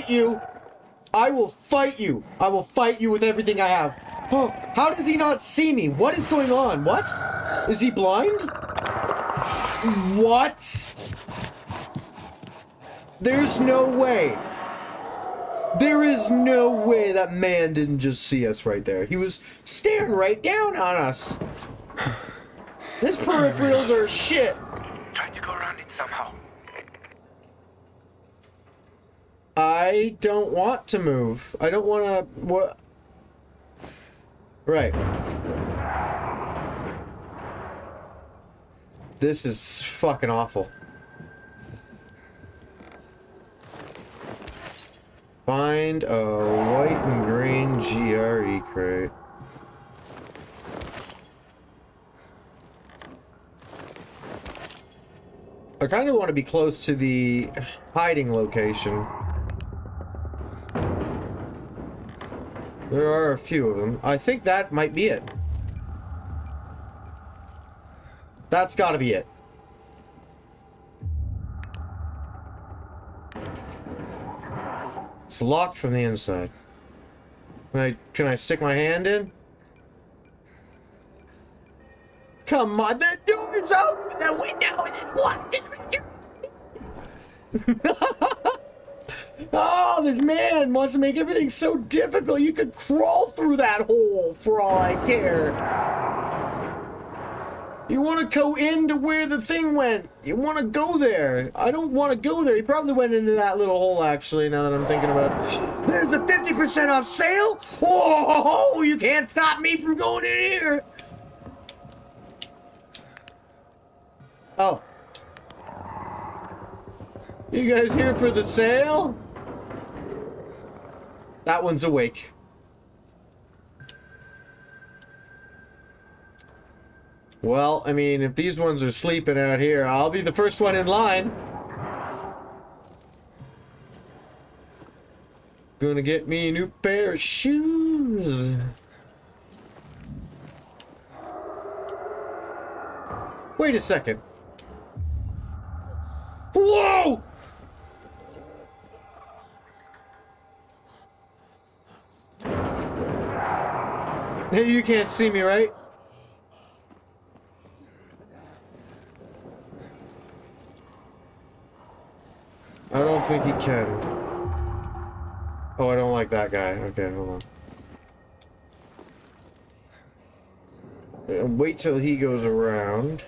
You. I will fight you. I will fight you with everything I have. Oh, how does he not see me? What is going on? What? Is he blind? What? There's no way. There is no way that man didn't just see us right there. He was staring right down on us. His peripherals are shit. Try to go around it somehow. I don't want to move. I don't want to... What? Right. This is fucking awful. Find a white and green GRE crate. I kind of want to be close to the hiding location. There are a few of them. I think that might be it. That's gotta be it. It's locked from the inside. Can I stick my hand in? Come on, that door is open! The window is locked! Oh, this man wants to make everything so difficult. You could crawl through that hole for all I care. You want to go into where the thing went. You want to go there. I don't want to go there. He probably went into that little hole, actually, now that I'm thinking about it. There's a 50% off sale. Oh, you can't stop me from going in here. Oh. You guys here for the sale? That one's awake. Well, I mean, if these ones are sleeping out here, I'll be the first one in line. Gonna get me a new pair of shoes. Wait a second. Whoa! Hey, you can't see me, right? I don't think he can. Oh, I don't like that guy. Okay, hold on. Wait till he goes around.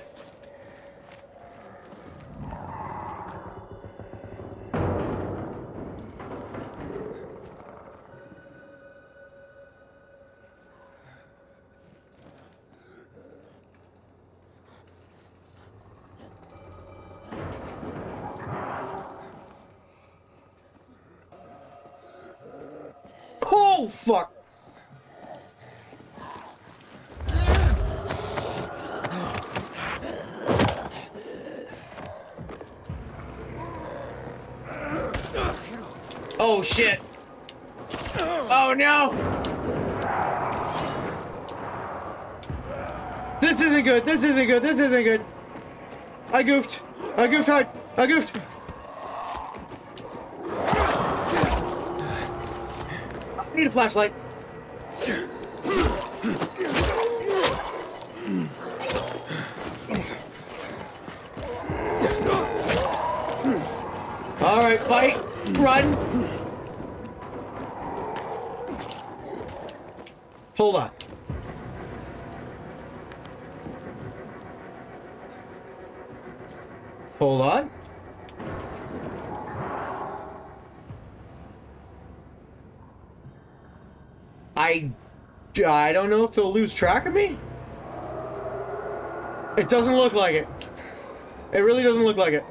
Fuck. Oh shit. Oh no. This isn't good. This isn't good. This isn't good. I goofed. I goofed hard. I goofed. Need a flashlight. All right, fight, run. Hold on. Hold on. I don't know if they'll lose track of me. It doesn't look like it. It really doesn't look like it.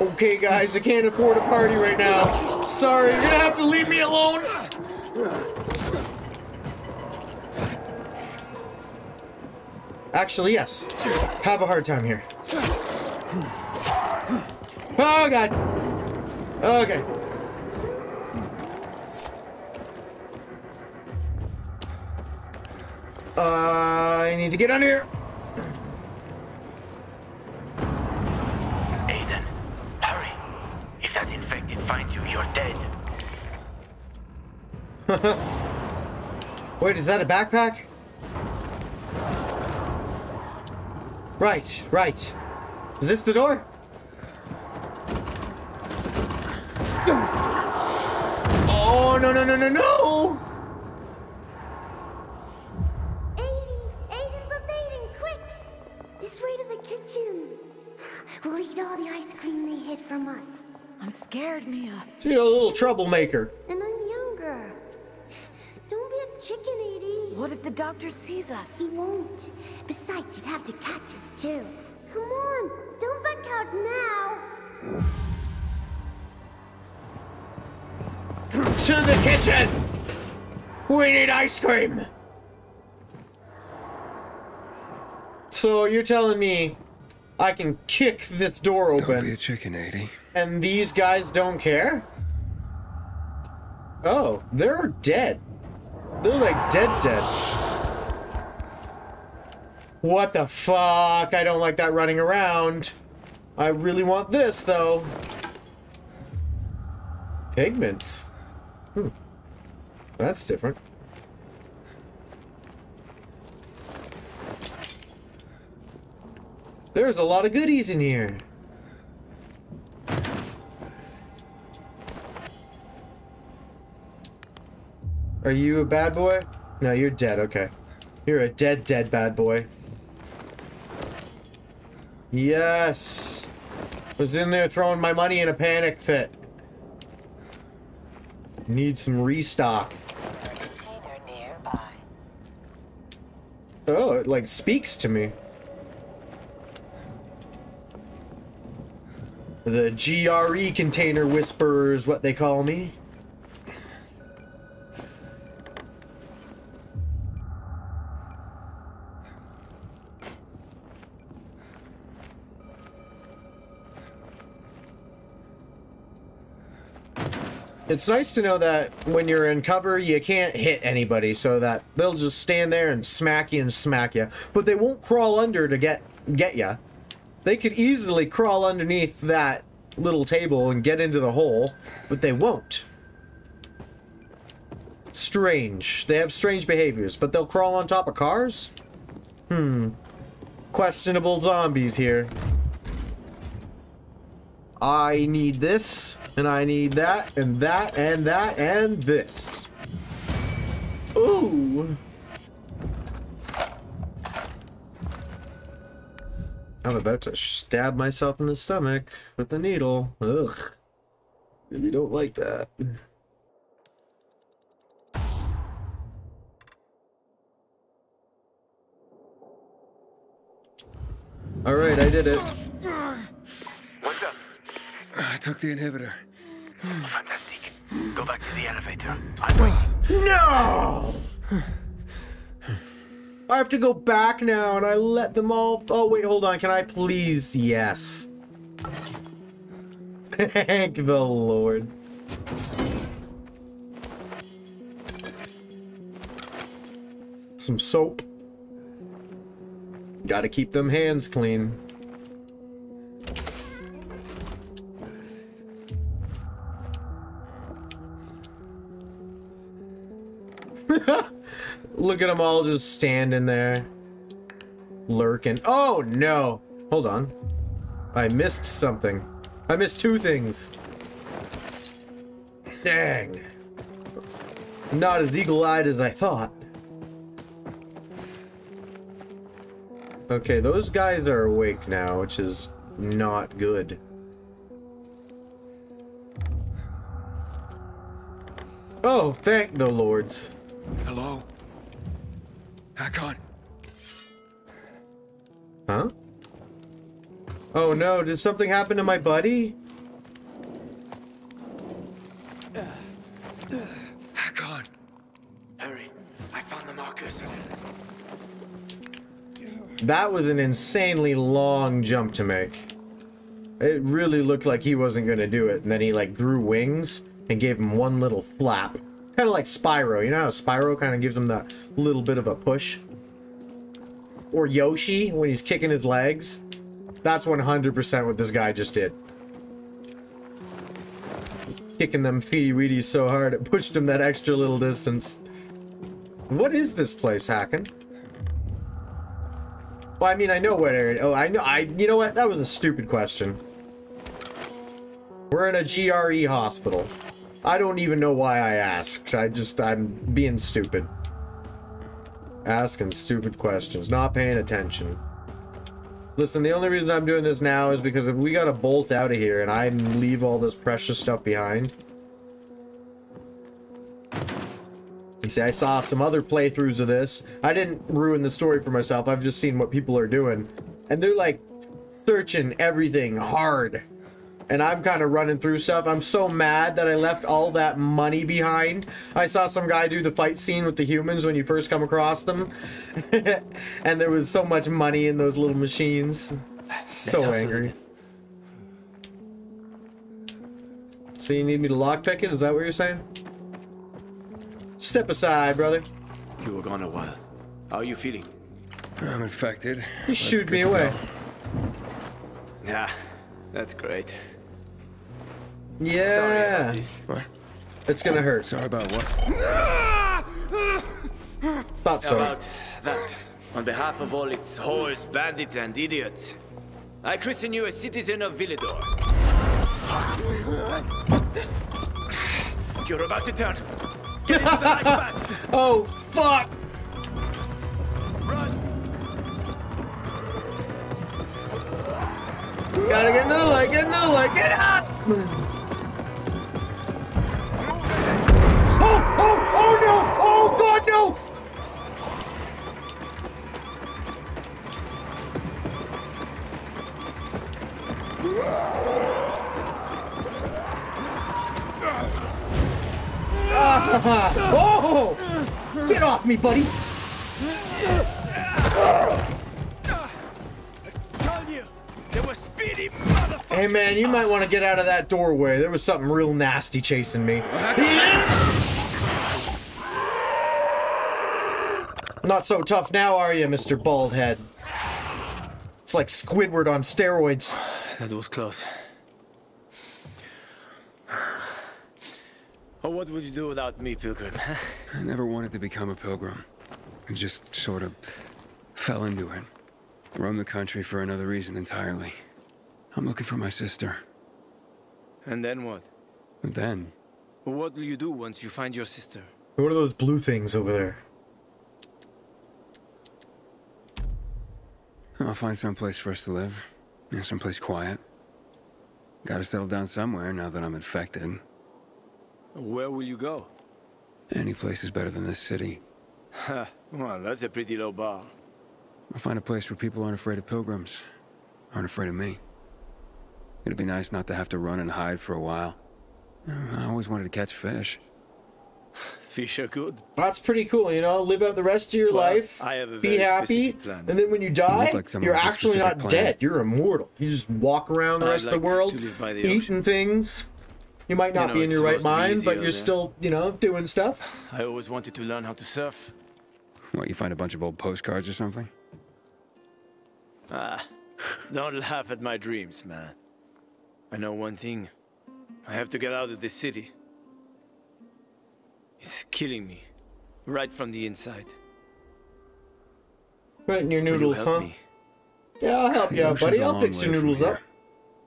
Okay guys, I can't afford a party right now. Sorry, you're gonna have to leave me alone. Actually, yes. Have a hard time here. Oh god. Okay. I need to get under here. Aiden, hurry. If that infected finds you're dead. Wait, is that a backpack? Right, right. Is this the door? Oh, no, no, no, no, no! Aiden, but Aiden, quick! This way to the kitchen. We'll eat all the ice cream they hid from us. I'm scared, Mia. She's a little troublemaker. And I'm younger. Don't be a chicken, Aiden. What if the doctor sees us? He won't. Besides, he'd have to catch us, too. Come on, don't back out now. To the kitchen! We need ice cream! So you're telling me I can kick this door open. Don't be a chicken, 80. And these guys don't care? Oh, they're dead. They're like dead. What the fuck? I don't like that running around. I really want this though. Pigments. Hmm. That's different. There's a lot of goodies in here. Are you a bad boy? No, you're dead. Okay. You're a dead bad boy. Yes. I was in there throwing my money in a panic fit. Need some restock. Container nearby. Oh, it like speaks to me. The GRE container whispers what they call me. It's nice to know that when you're in cover, you can't hit anybody, so that they'll just stand there and smack you. But they won't crawl under to get you. They could easily crawl underneath that little table and get into the hole, but they won't. Strange. They have strange behaviors, but they'll crawl on top of cars? Hmm. Questionable zombies here. I need this, and I need that, and that, and that, and this. Ooh! I'm about to stab myself in the stomach with a needle. Ugh. Really don't like that. Alright, I did it. I took the inhibitor. Fantastic. Go back to the elevator. I'm waiting. No! I have to go back now and I let them all... Oh, wait, hold on. Can I please? Yes. Thank the Lord. Some soap. Gotta keep them hands clean. Look at them all just standing there, lurking. Oh no! Hold on. I missed something. I missed two things. Dang. Not as eagle-eyed as I thought. Okay, those guys are awake now, which is not good. Oh, thank the lords. Hello? Hakon? Huh? Oh no, did something happen to my buddy? Hakon! Hurry, I found the markers. That was an insanely long jump to make. It really looked like he wasn't gonna do it, and then he like grew wings and gave him one little flap. Kind of like Spyro, you know how Spyro kind of gives him that little bit of a push? Or Yoshi, when he's kicking his legs. That's 100% what this guy just did. Kicking them feety-weeties so hard, it pushed him that extra little distance. What is this place, Hakon? Well, I mean, I know what area. Oh, I know. You know what? That was a stupid question. We're in a GRE hospital. I don't even know why I asked. I'm being stupid. Asking stupid questions. Not paying attention. Listen, the only reason I'm doing this now is because if we gotta bolt out of here and I leave all this precious stuff behind. You see, I saw some other playthroughs of this. I didn't ruin the story for myself. I've just seen what people are doing. And they're like searching everything hard. And I'm kind of running through stuff. I'm so mad that I left all that money behind. I saw some guy do the fight scene with the humans when you first come across them. And there was so much money in those little machines. So angry. So you need me to lockpick it? Is that what you're saying? Step aside, brother. You were gone a while. How are you feeling? I'm infected. You shoot me away. Nah. That's great. Yeah. Sorry about this. What? It's gonna hurt. Sorry about what? Thought so. About that. On behalf of all its whores, bandits, and idiots, I christen you a citizen of Villedor. Fuck. You're about to turn. Get into the light fast. Oh, fuck. Run. Gotta get into the light, get into the light, get up! Oh, oh, oh no! Oh god, no! Oh! Get off me, buddy! Hey man, you might want to get out of that doorway. There was something real nasty chasing me. Not so tough now, are you, Mr. Baldhead? It's like Squidward on steroids. That was close. Oh, what would you do without me, Pilgrim? Huh? I never wanted to become a pilgrim. I just sort of fell into it. Roamed the country for another reason entirely. I'm looking for my sister. And then what? And then? What will you do once you find your sister? What are those blue things over there? I'll find some place for us to live. You know, someplace quiet. Gotta settle down somewhere now that I'm infected. Where will you go? Any place is better than this city. Ha, well, that's a pretty low bar. I'll find a place where people aren't afraid of pilgrims. Aren't afraid of me. It'd be nice not to have to run and hide for a while. I always wanted to catch fish. Fish are good. That's pretty cool, you know? Live out the rest of your life, be happy, and then when you die, you're actually not dead. You're immortal. You just walk around the rest of the world, eating things. You might not be in your right mind, but you're still, you know, doing stuff. I always wanted to learn how to surf. What, you find a bunch of old postcards or something? Ah, don't laugh at my dreams, man. I know one thing. I have to get out of this city. It's killing me. Right from the inside. Right in your noodles, huh? Yeah, I'll help you out, buddy. I'll fix your noodles up.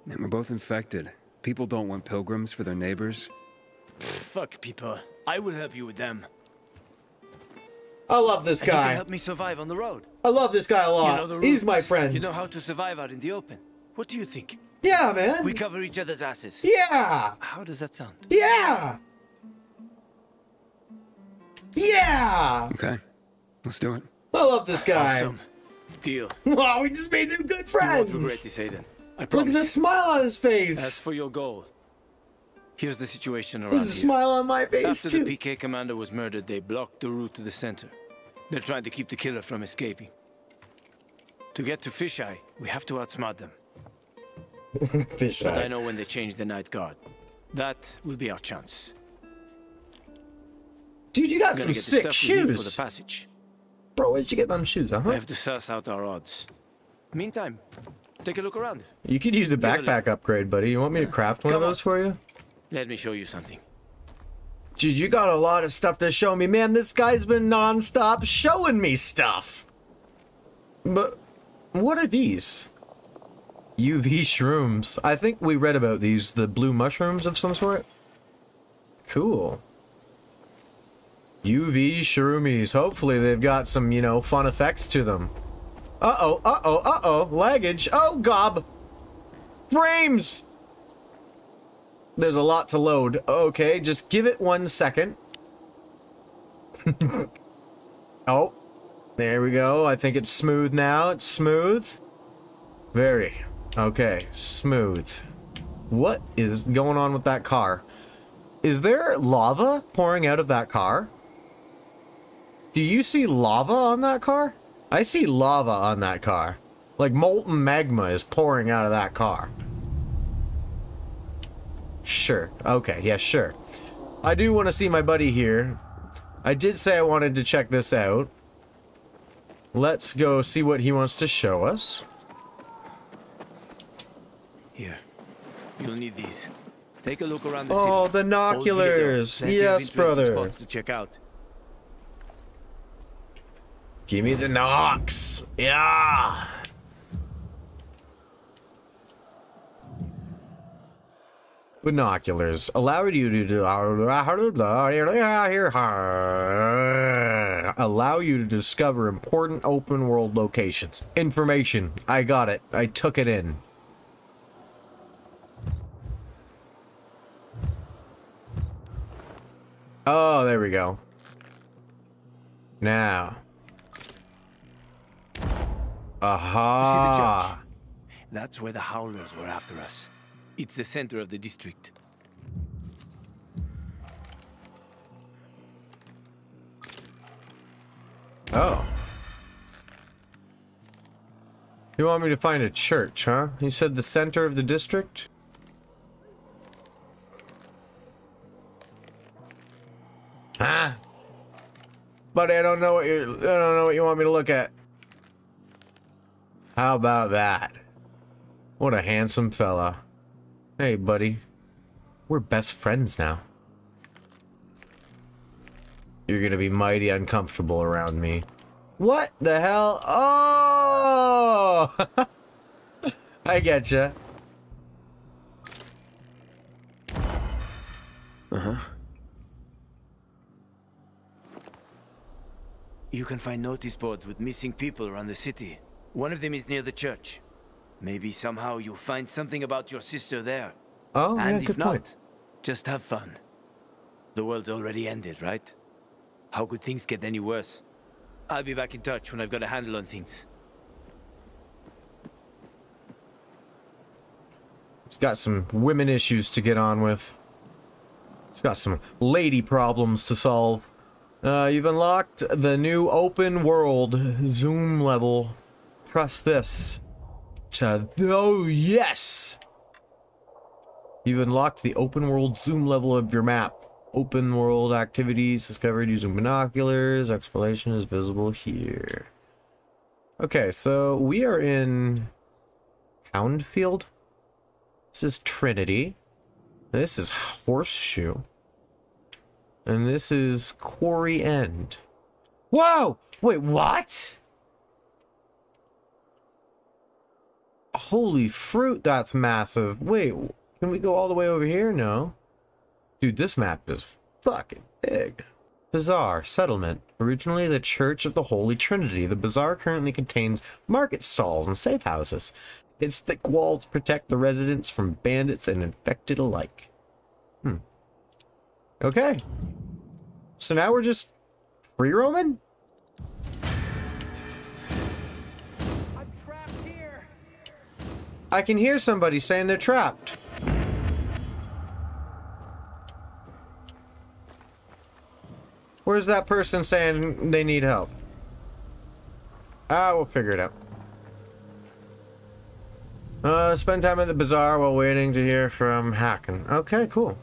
And we're both infected. People don't want pilgrims for their neighbors. Fuck people. I will help you with them. I love this guy. He helped me survive on the road. I love this guy a lot. You know, he's my friend. You know how to survive out in the open. What do you think? Yeah, man. We cover each other's asses. Yeah. How does that sound? Yeah. Yeah. Okay. Let's do it. I love this guy. Awesome. Deal. Wow, we just made him good friends. You won't regret this, Aiden. I promise. Look at the smile on his face. As for your goal, here's the situation around here. There's a smile on my face, after too. The PK commander was murdered, they blocked the route to the center. They're trying to keep the killer from escaping. To get to Fisheye, we have to outsmart them. Fisheye. But I know when they change the night guard. That will be our chance. Dude, you got some sick shoes. For the passage. Bro, where'd you get them shoes, huh? I have to suss out our odds. Meantime, take a look around. You could use the backpack upgrade, buddy. You want me to craft one of those for you? Let me show you something. Dude, you got a lot of stuff to show me, man. This guy's been non-stop showing me stuff. But what are these? UV shrooms. I think we read about these. The blue mushrooms of some sort. Cool. UV shroomies. Hopefully they've got some, you know, fun effects to them. Uh-oh, uh-oh, uh-oh. Luggage. Oh, gob. Frames! There's a lot to load. Okay, just give it 1 second. Oh. There we go. I think it's smooth now. It's smooth. Very. Okay, smooth. What is going on with that car? Is there lava pouring out of that car? Do you see lava on that car? I see lava on that car. Like molten magma is pouring out of that car. Sure. Okay. Yeah, sure. I do want to see my buddy here. I did say I wanted to check this out. Let's go see what he wants to show us. Here. You'll need these. Take a look around the city. Oh, the binoculars. Yes, brother. To check out. Give me the knocks. Yeah. Binoculars. Allowed you to allow you to discover important open world locations. Information. I got it. I took it in. Oh, there we go. Now. Aha. You see the church? That's where the howlers were after us. It's the center of the district. Oh. You want me to find a church, huh? You said the center of the district? Huh? Buddy, I don't know what you want me to look at. How about that? What a handsome fella. Hey, buddy. We're best friends now. You're gonna be mighty uncomfortable around me. What the hell? Oh! I getcha. Uh-huh. You can find notice boards with missing people around the city. One of them is near the church. Maybe somehow you'll find something about your sister there. Oh, and yeah, if not, just have fun. The world's already ended, right? How could things get any worse? I'll be back in touch when I've got a handle on things. It's got some women issues to get on with. It's got some lady problems to solve. You've unlocked the new open world zoom level. Press this. Oh, yes! You've unlocked the open world zoom level of your map. Open world activities discovered using binoculars. Exploration is visible here. Okay, so we are in Houndfield. This is Trinity. This is Horseshoe. And this is Quarry End. Whoa! Wait, what? Holy fruit, that's massive. Wait, can we go all the way over here? No. Dude, this map is fucking big. Bazaar settlement. Originally the Church of the Holy Trinity, the bazaar currently contains market stalls and safe houses. Its thick walls protect the residents from bandits and infected alike. Hmm. Okay. So now we're just free roaming? I'm trapped here. I can hear somebody saying they're trapped. Where's that person saying they need help? Ah, we'll figure it out. Spend time at the bazaar while waiting to hear from Hakon. Okay, cool.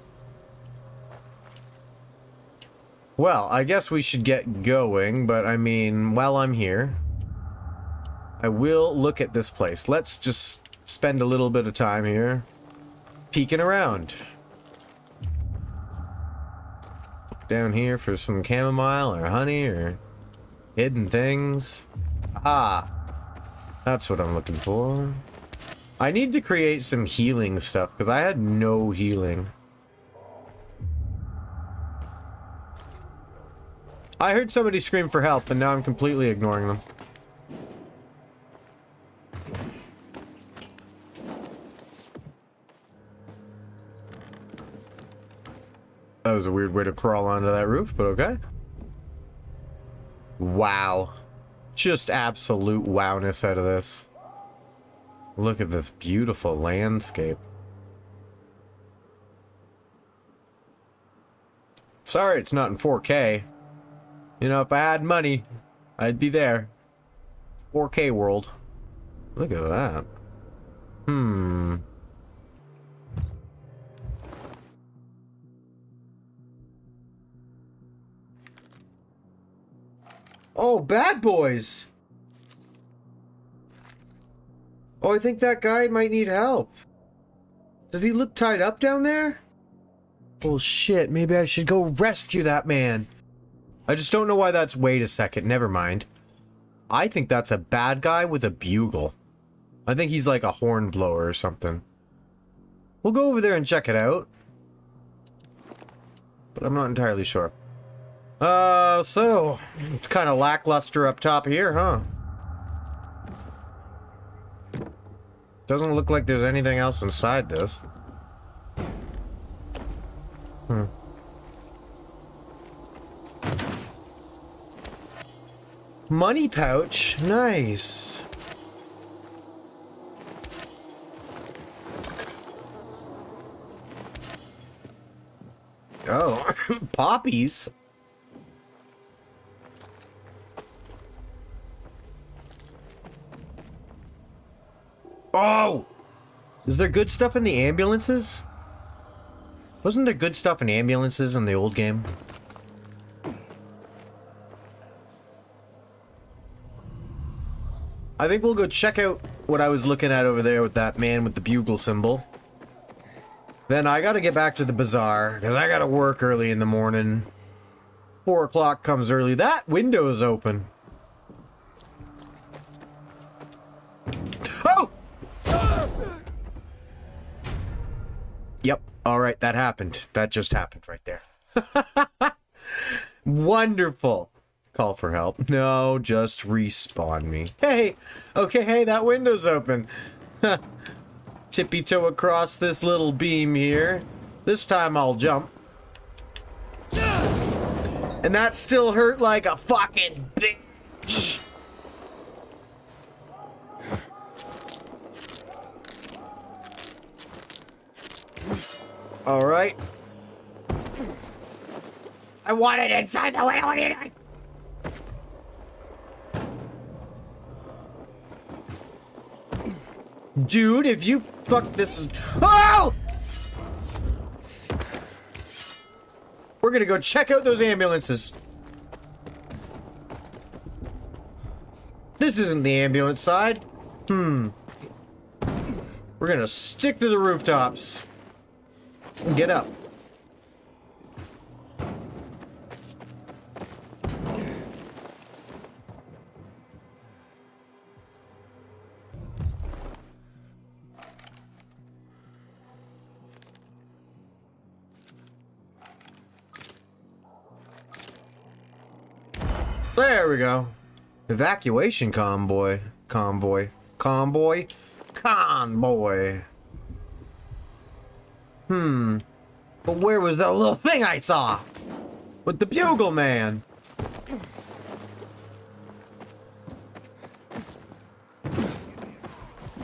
Well, I guess we should get going, but I mean, while I'm here, I will look at this place. Let's just spend a little bit of time here peeking around. Down here for some chamomile or honey or hidden things. Ah, that's what I'm looking for. I need to create some healing stuff because I had no healing. I heard somebody scream for help and now I'm completely ignoring them. That was a weird way to crawl onto that roof, but okay. Wow. Just absolute wowness out of this. Look at this beautiful landscape. Sorry it's not in 4K. You know, if I had money, I'd be there. 4K world. Look at that. Hmm. Oh, bad boys. Oh, I think that guy might need help. Does he look tied up down there? Oh shit, maybe I should go rescue that man. I just don't know why that's... Wait a second, never mind. I think that's a bad guy with a bugle. I think he's like a horn blower or something. We'll go over there and check it out. But I'm not entirely sure. So it's kind of lackluster up top here, huh? Doesn't look like there's anything else inside this. Hmm. Money pouch, nice. Oh, poppies. Oh! Is there good stuff in the ambulances? Wasn't there good stuff in ambulances in the old game? I think we'll go check out what I was looking at over there with that man with the bugle symbol. Then I gotta get back to the bazaar, because I gotta work early in the morning. 4 o'clock comes early. That window is open. Oh! Yep. All right. That happened. That just happened right there. Wonderful. Call for help. No, just respawn me. Hey. Okay. Hey, that window's open. Tippy toe across this little beam here. This time I'll jump. And that still hurt like a fucking bitch. All right. I want it inside the window. What are you doing? Dude, if you fuck this is... Oh! We're gonna go check out those ambulances. This isn't the ambulance side. Hmm. We're gonna stick to the rooftops. Get up. There we go. Evacuation convoy. Convoy. But where was that little thing I saw? With the bugle man.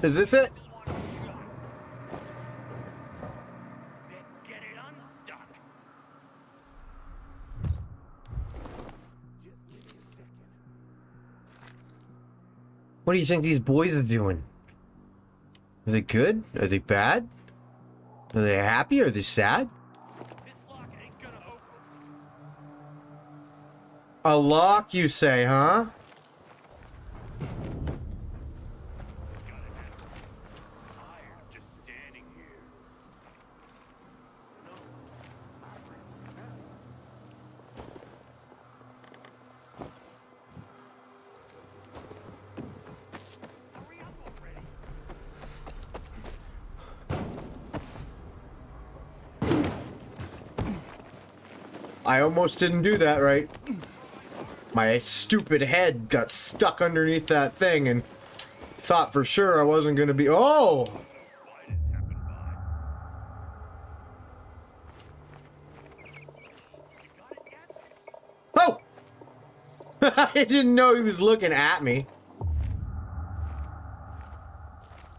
Is this it? What do you think these boys are doing? Are they good? Are they bad? Are they happy? Are they sad? A lock, you say, huh? I almost didn't do that right. My stupid head got stuck underneath that thing and thought for sure I wasn't gonna be. Oh! Oh! I didn't know he was looking at me.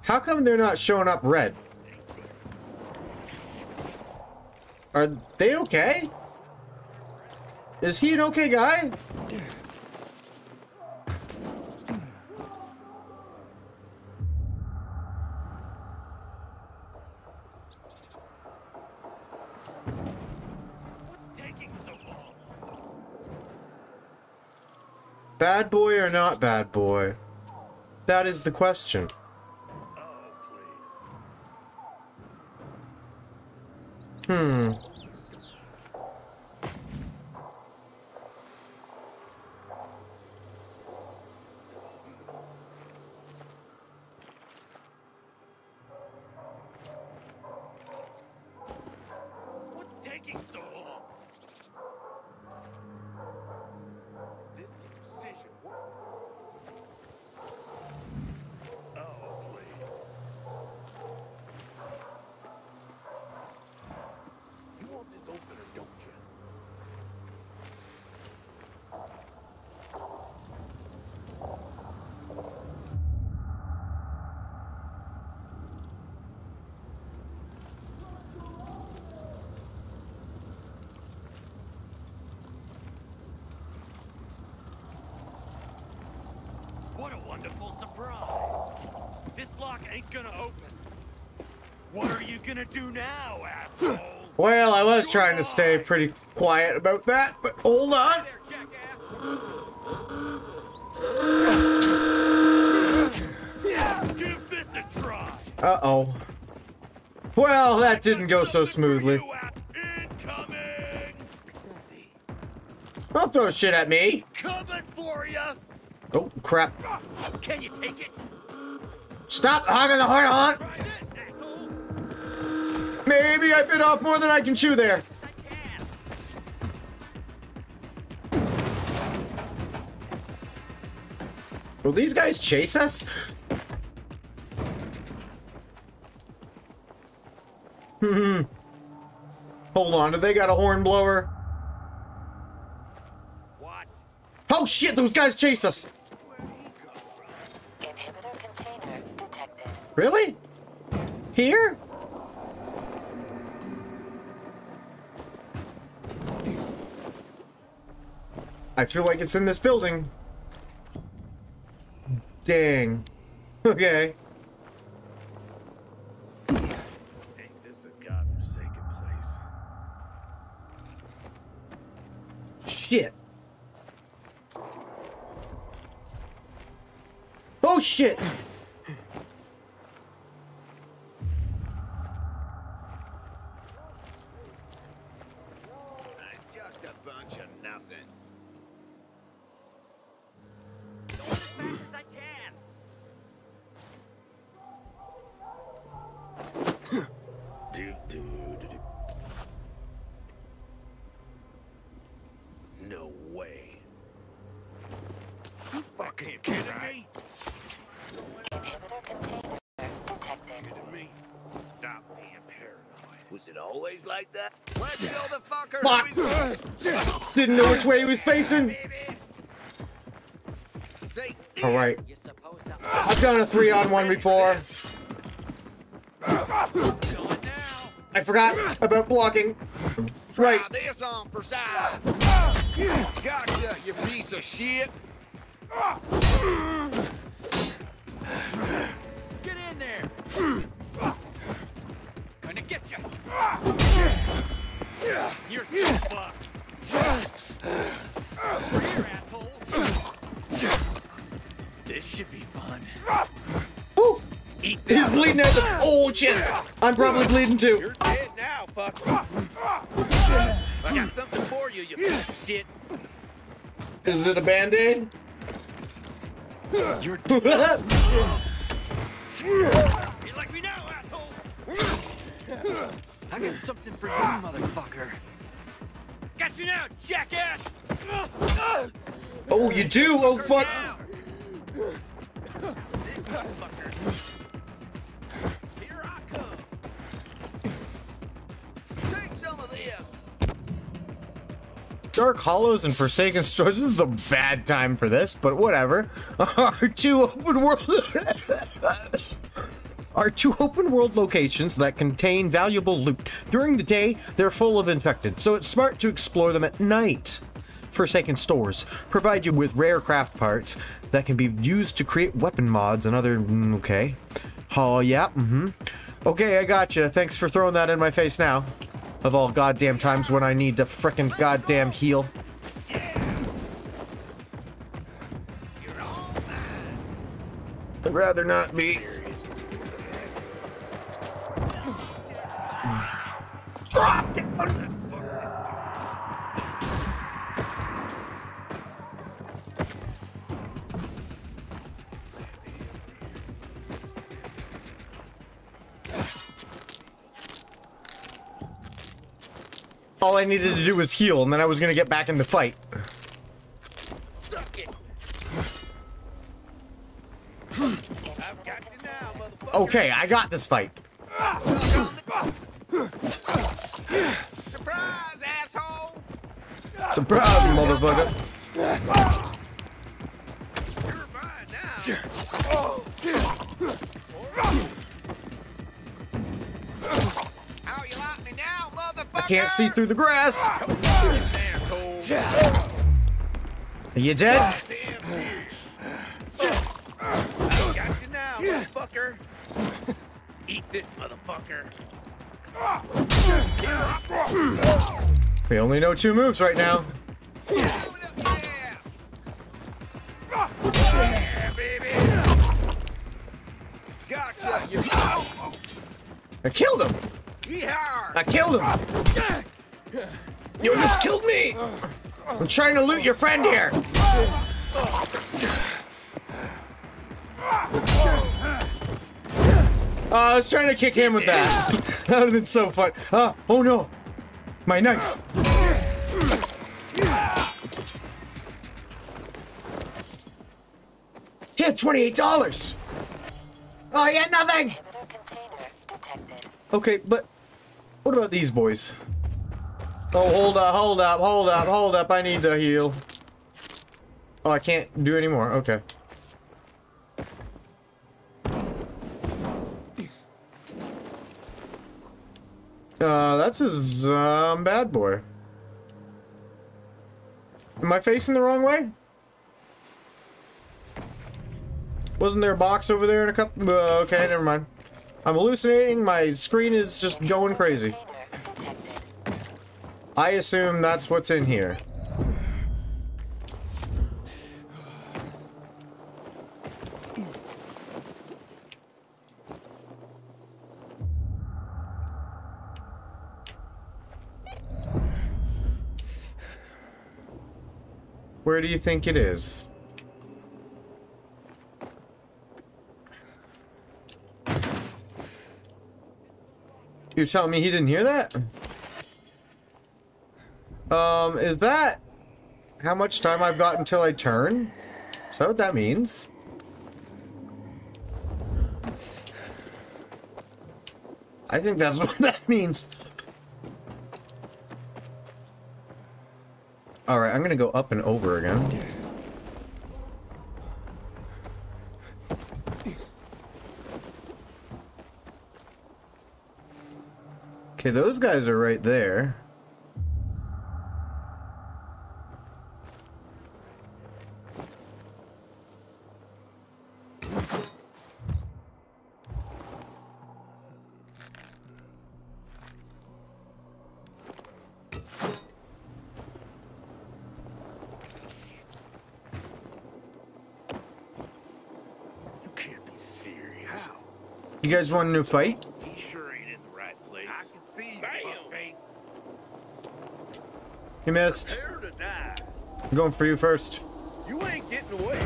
How come they're not showing up red? Are they okay? Is he an okay guy? Bad boy or not bad boy? That is the question. What a wonderful surprise! This lock ain't gonna open. What are you gonna do now, asshole? Well, I was trying to stay pretty quiet about that, but hold on. Give this a try. Uh-oh. Well, that didn't go so smoothly. Don't throw shit at me. Coming for you. Oh, crap. Can you take it? Stop hogging the hard on! Maybe I bit off more than I can chew there. Will these guys chase us? Hold on, do they got a horn blower? What? Oh shit, those guys chase us! Really? Here? I feel like it's in this building. Dang. Okay. Ain't this a godforsaken place? Shit. Oh shit! fucking kidding me? Inhibitor container detected. Kidding me? Stop being paranoid. Was it always like that? Let's kill the fucker. Fuck. Didn't know which way he was facing. All right. I've done a 3-on-1 before. I forgot about blocking. Right. Try this on for size. Gotcha, you piece of shit. Get in there. Gonna get you. You're so fucked. Over here, asshole. This should be fun. Woo. Eat that. He's bleeding out the old shit. I'm probably bleeding too. You're dead now, fuck. I got something for you, you shit. Is it a band-aid? You're dead. You like me now, asshole? I got something for you, motherfucker. Got you now, jackass. Oh, you do? Oh, fuck. Here I come. Take some of this. Dark Hollows and Forsaken Stores. This is a bad time for this, but whatever. Our two open world locations that contain valuable loot. During the day, they're full of infected, so it's smart to explore them at night. Forsaken Stores provide you with rare craft parts that can be used to create weapon mods and other. Okay. Oh, yeah. Mm-hmm. Okay, I gotcha. Thanks for throwing that in my face now. Of all goddamn times when I need to frickin' goddamn heal. I'd rather not be. Drop it! All I needed to do was heal, and then I was gonna get back in the fight. Okay, I got this fight. Surprise, asshole! Surprise, motherfucker! You're mine now. Oh. How you like me now, motherfucker? I can't see through the grass. Are you dead? I got you now, motherfucker. Eat this, motherfucker. We only know 2 moves right now. Yeah, baby. Gotcha, you. I killed him. I killed him! You almost killed me! I'm trying to loot your friend here! I was trying to kick him with that. That would have been so fun. Oh no! My knife! He had $28! Oh, he had nothing! Okay, but... what about these boys? Oh, hold up, hold up, hold up, hold up. I need to heal. Oh, I can't do anymore. Okay. That's his bad boy. Am I facing the wrong way? Wasn't there a box over there in a couple? Okay, never mind. I'm hallucinating. My screen is just going crazy. I assume that's what's in here. Where do you think it is? You're telling me he didn't hear that? Is that how much time I've got until I turn? Is that what that means? I think that's what that means. Alright, I'm gonna go up and over again. Okay, those guys are right there. You guys want a new fight? He sure ain't in the right place. I can see you. He missed. I'm going for you first. You ain't getting away.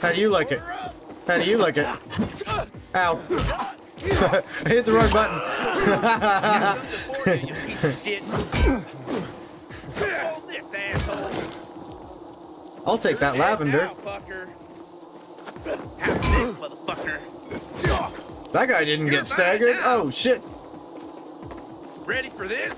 How do you like it? How do you like it? Ow. I hit the wrong button. I'll take that lavender. That guy didn't get staggered. Oh shit! Ready for this?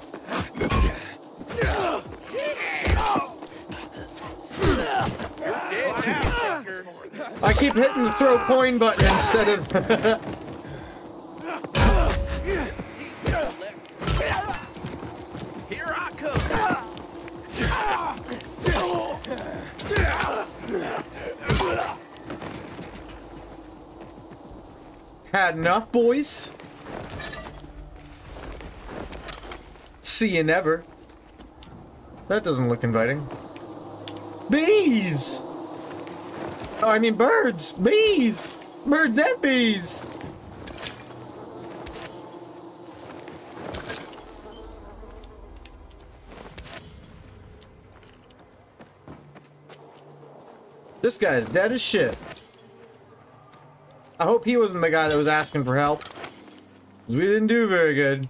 I keep hitting the throw coin button instead of. Here I come. Had enough, boys. See you never. That doesn't look inviting. Bees! Oh, I mean birds! Bees! Birds and bees! This guy's dead as shit. I hope he wasn't the guy that was asking for help. We didn't do very good.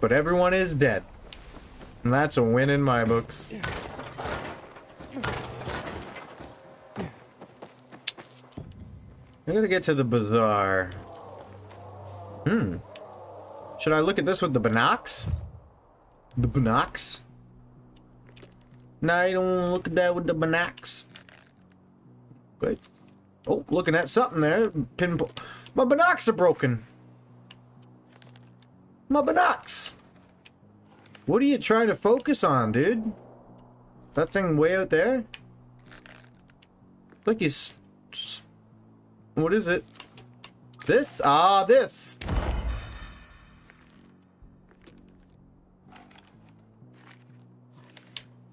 But everyone is dead. And that's a win in my books. I'm gonna get to the bazaar. Should I look at this with the binocs? The binocs? Nah, you don't wanna look at that with the binocs. Good. Oh, looking at something there. Pinball. My binocs are broken. My binocs. What are you trying to focus on, dude? That thing way out there? Look, he's... What is it? This? Ah, this.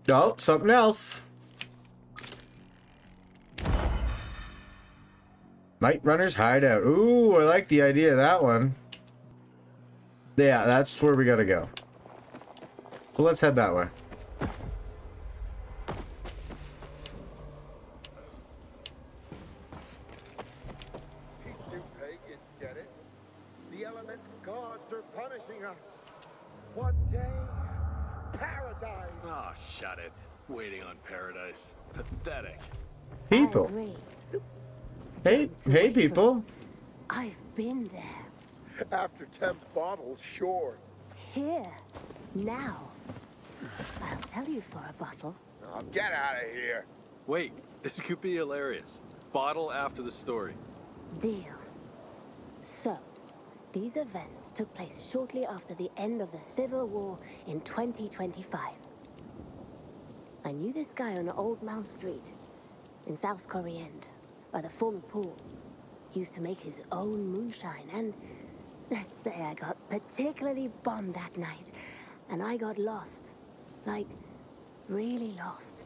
Oh, something else. Night Runner's Hideout. Ooh, I like the idea of that one. Yeah, that's where we gotta go. So let's head that way. These new pagans get it. The elemental gods are punishing us. One day, paradise. Oh, shut it. Waiting on paradise. Pathetic. People. Hey people. I've been there. After 10 bottles, sure. Here, now. I'll tell you for a bottle. Oh, get out of here. Wait, this could be hilarious. Bottle after the story. Deal. So, these events took place shortly after the end of the Civil War in 2025. I knew this guy on Old Mount Street in South Korea End. By the former pool. He used to make his own moonshine, and let's say I got particularly bombed that night, and I got lost. Like, really lost.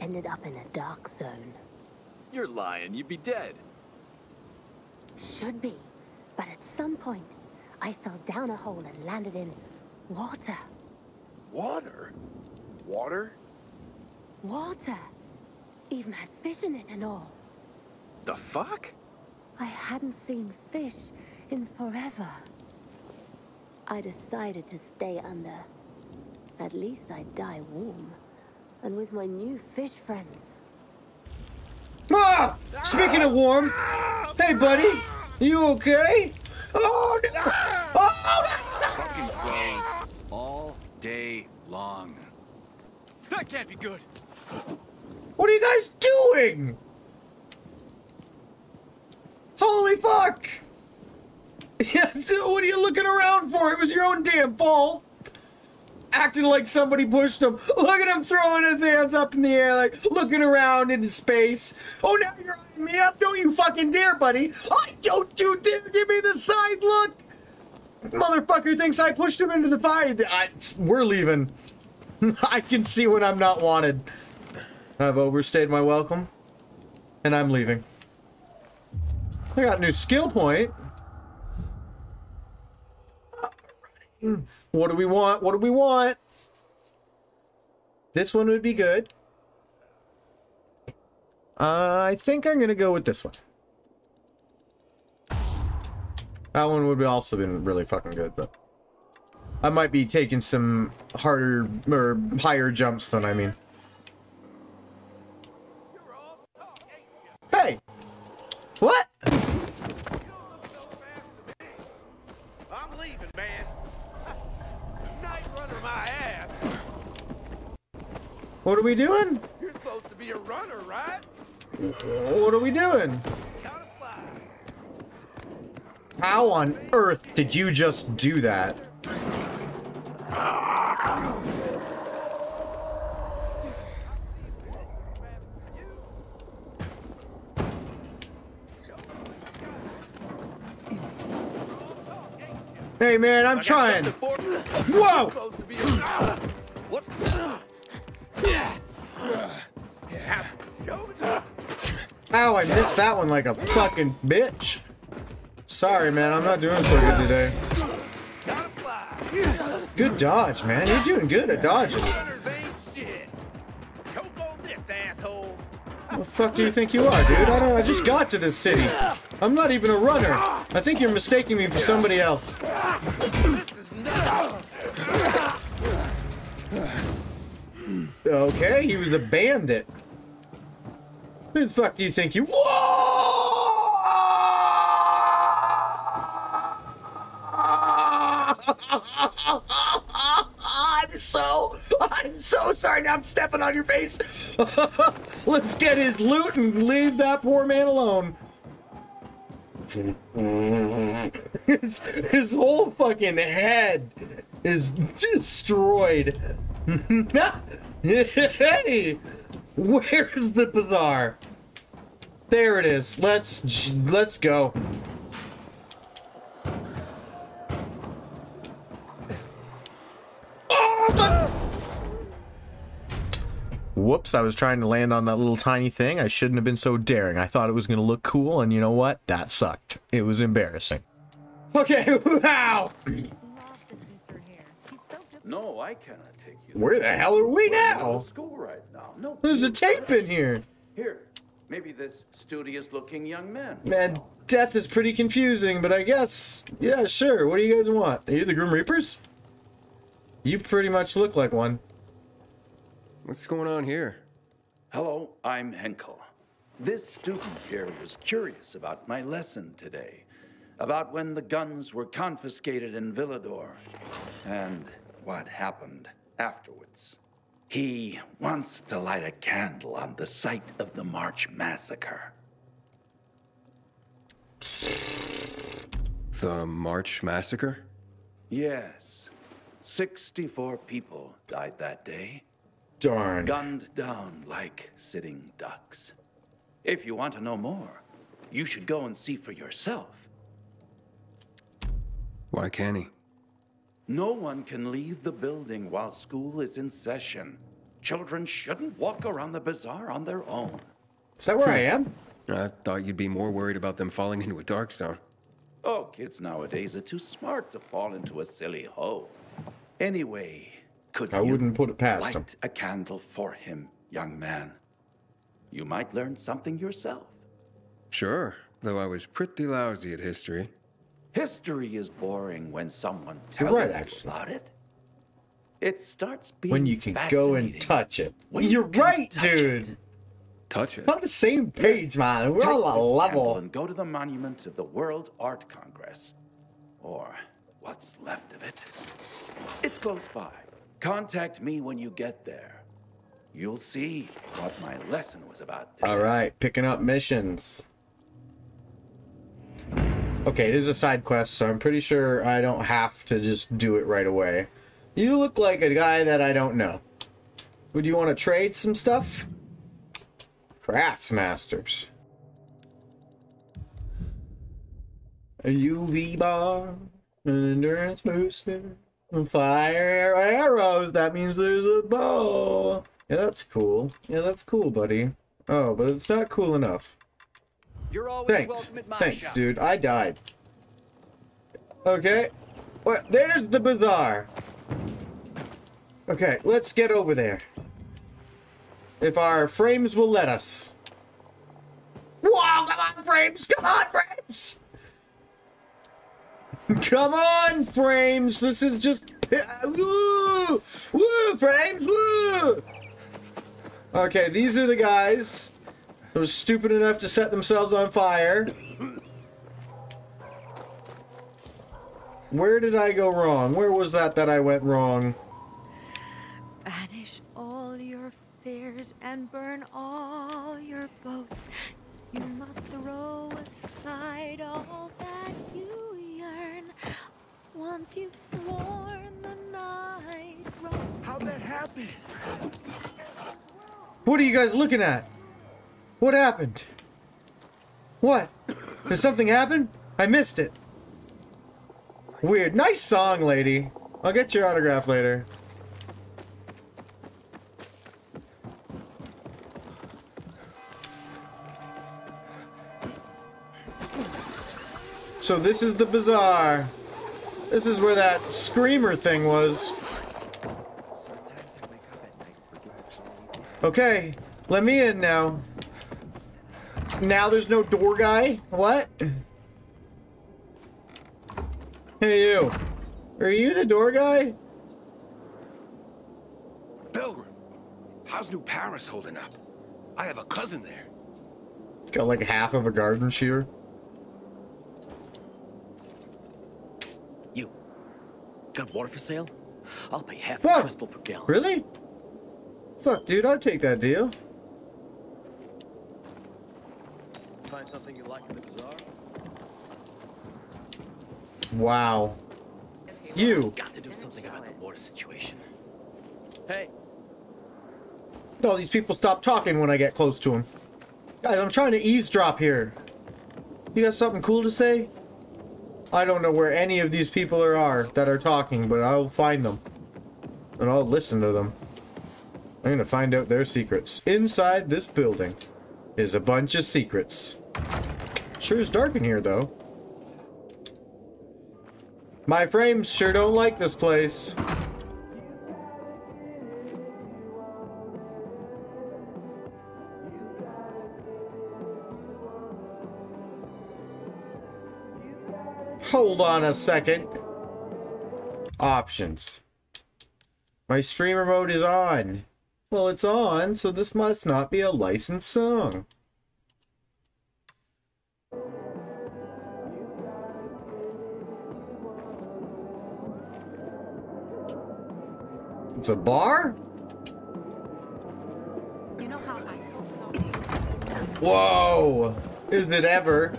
Ended up in a dark zone. You're lying, you'd be dead. Should be, but at some point, I fell down a hole and landed in water. Water? Water? Water! Even had fish in it and all. The fuck? I hadn't seen fish in forever. I decided to stay under. At least I'd die warm. and with my new fish friends. Ah! Speaking of warm, hey buddy, you okay? Oh no! Oh no! All day long. That can't be good. What are you guys doing? Holy fuck! Yeah, so what are you looking around for? It was your own damn fault. Acting like somebody pushed him. Look at him throwing his hands up in the air, like looking around into space. Oh, now you're eyeing me up. Don't you fucking dare, buddy. Oh, don't you dare give me the side look. Motherfucker thinks I pushed him into the fire. We're leaving. I can see when I'm not wanted. I've overstayed my welcome, and I'm leaving. I got a new skill point. What do we want? What do we want? This one would be good. I think I'm gonna go with this one. That one would also been really fucking good, but I might be taking some harder or higher jumps than I mean. Hey! What? What are we doing? You're supposed to be a runner, right? What are we doing? How on earth did you just do that? Hey man, I'm trying. Whoa! What? Ow, I missed that one like a fucking bitch. Sorry, man, I'm not doing so good today. Good dodge, man. You're doing good at dodging. What the fuck do you think you are, dude? I just got to this city. I'm not even a runner. I think you're mistaking me for somebody else. Okay, he was a bandit. Who the fuck do you think you... I'm so sorry. Now I'm stepping on your face. Let's get his loot and leave that poor man alone. His whole fucking head is destroyed. Hey, where's the bazaar? There it is. Let's go. Oh, whoops, I was trying to land on that little tiny thing. I shouldn't have been so daring. I thought it was gonna look cool, and you know what? That sucked. It was embarrassing. Okay, wow. No, I cannot take you. Where the hell are we now? Right now. No, there's a tape in here. Here, maybe this studious-looking young man. Man, death is pretty confusing, but I guess, yeah, sure. What do you guys want? Are you the Grim Reapers? You pretty much look like one. What's going on here? Hello, I'm Henkel. This student here was curious about my lesson today, about when the guns were confiscated in Villedor, and what happened afterwards. He wants to light a candle on the site of the March Massacre. The March Massacre? Yes. 64 people died that day. Darn. Gunned down like sitting ducks. If you want to know more, you should go and see for yourself. Why can't he? No one can leave the building while school is in session. Children shouldn't walk around the bazaar on their own. Is that where I am? I thought you'd be more worried about them falling into a dark zone. Oh, kids nowadays are too smart to fall into a silly hole. Anyway, could I wouldn't put it past light him. A candle for him, young man? You might learn something yourself. Sure, though I was pretty lousy at history. History is boring when someone tells you about it. It starts being when you can go and touch it. When you're right, dude. Touch it. We're on the same page, man. We're on a level. And go to the monument of the World Art Congress, or what's left of it. It's close by. Contact me when you get there. You'll see what my lesson was about today. All right, picking up missions. Okay, it is a side quest, so I'm pretty sure I don't have to just do it right away. You look like a guy that I don't know. Would you want to trade some stuff? Crafts masters. A UV bar, an endurance booster, fire arrows. That means there's a bow. Yeah, that's cool. Yeah, that's cool, buddy. Oh, but it's not cool enough. You're always welcome at my shop. Dude. I died. Okay. Well, there's the bazaar. Okay, let's get over there. If our frames will let us. Whoa, come on, frames! Come on, frames! Come on, frames! This is just... Woo! Woo, frames! Woo! Okay, these are the guys that was stupid enough to set themselves on fire. Where did I go wrong? Where was that I went wrong? Banish all your fears and burn all your boats. You must throw aside all that you yearn. Once you've sworn the night. How'd that happen? What are you guys looking at? What happened? What? Did something happen? I missed it. Weird. Nice song, lady. I'll get your autograph later. So this is the bazaar. This is where that screamer thing was. Okay, let me in now. Now there's no door guy? What? Hey, you. Are you the door guy? Pilgrim, how's New Paris holding up? I have a cousin there. Got like half of a garden shear. Psst, you. Got water for sale? I'll pay half a crystal per gallon. Really? Fuck, dude, I'll take that deal. Find something you like in the bazaar? Wow. You got to do something about the water situation. Hey. No, these people stop talking when I get close to them. Guys, I'm trying to eavesdrop here. You got something cool to say? I don't know where any of these people are that are talking, but I'll find them. And I'll listen to them. I'm gonna find out their secrets. Inside this building is a bunch of secrets. Sure is dark in here, though. My frames sure don't like this place. Hold on a second. Options. My streamer mode is on. Well, it's on, so this must not be a licensed song. It's a bar? You know how I feel. Whoa! Isn't it ever?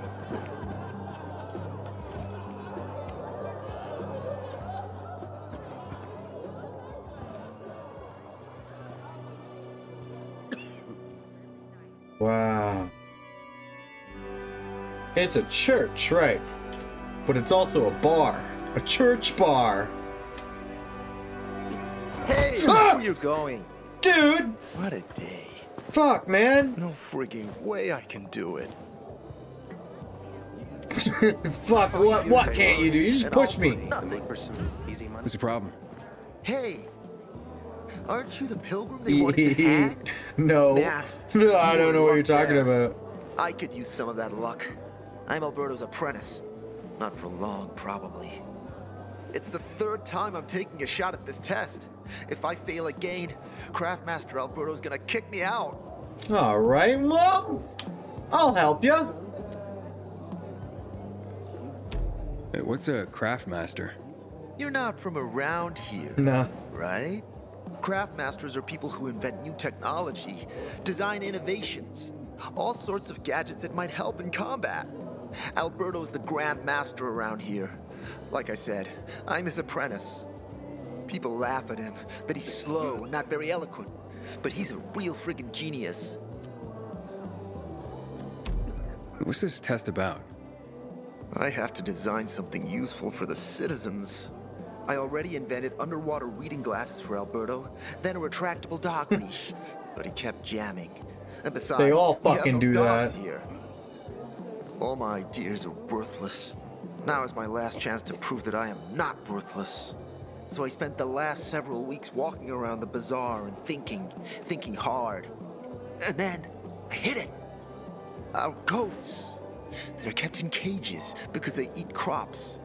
Wow. It's a church, right? But it's also a bar. A church bar. Hey, where are you going? Dude! What a day. Fuck, man. No frigging way I can do it. Fuck, what can't you do? You just push me. Nothing for some easy money. What's the problem? Hey, aren't you the pilgrim they wanted to have? No. Nah, no, I don't know what you're talking about. I could use some of that luck. I'm Alberto's apprentice. Not for long, probably. It's the third time I'm taking a shot at this test. If I fail again, Craftmaster Alberto's gonna kick me out. All right, well, I'll help you. Hey, what's a Craftmaster? You're not from around here, nah, right? Craftmasters are people who invent new technology, design innovations, all sorts of gadgets that might help in combat. Alberto's the Grand Master around here. Like I said, I'm his apprentice. People laugh at him, that he's slow and not very eloquent, but he's a real friggin' genius. What's this test about? I have to design something useful for the citizens. I already invented underwater reading glasses for Alberto, then a retractable dog leash, but he kept jamming. And besides, they all fucking do that. Here. All my ideas are worthless. Now is my last chance to prove that I am not worthless. So I spent the last several weeks walking around the bazaar and thinking hard. And then I hit it. Our goats. They're kept in cages because they eat crops.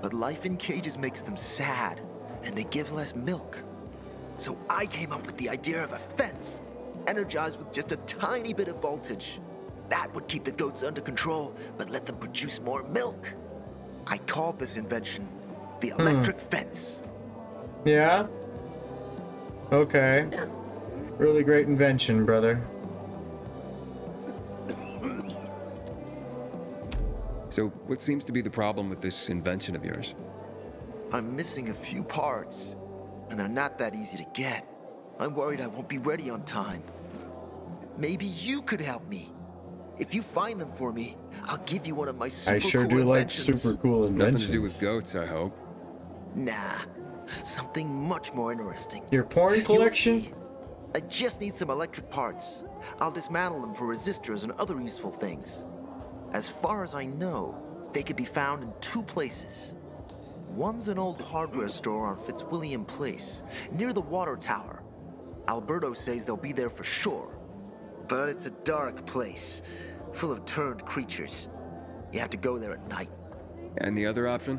But life in cages makes them sad, and they give less milk. So I came up with the idea of a fence, energized with just a tiny bit of voltage. That would keep the goats under control, but let them produce more milk. I called this invention the electric fence. Yeah? Okay. Really great invention, brother. So, what seems to be the problem with this invention of yours? I'm missing a few parts, and they're not that easy to get. I'm worried I won't be ready on time. Maybe you could help me. If you find them for me, I'll give you one of my super cool inventions. I sure do like super cool inventions. Nothing to do with goats, I hope. Nah, something much more interesting. Your porn collection? I just need some electric parts. I'll dismantle them for resistors and other useful things. As far as I know, they could be found in two places. One's an old hardware store on Fitzwilliam Place, near the water tower. Alberto says they'll be there for sure. But it's a dark place, full of turned creatures. You have to go there at night. And the other option?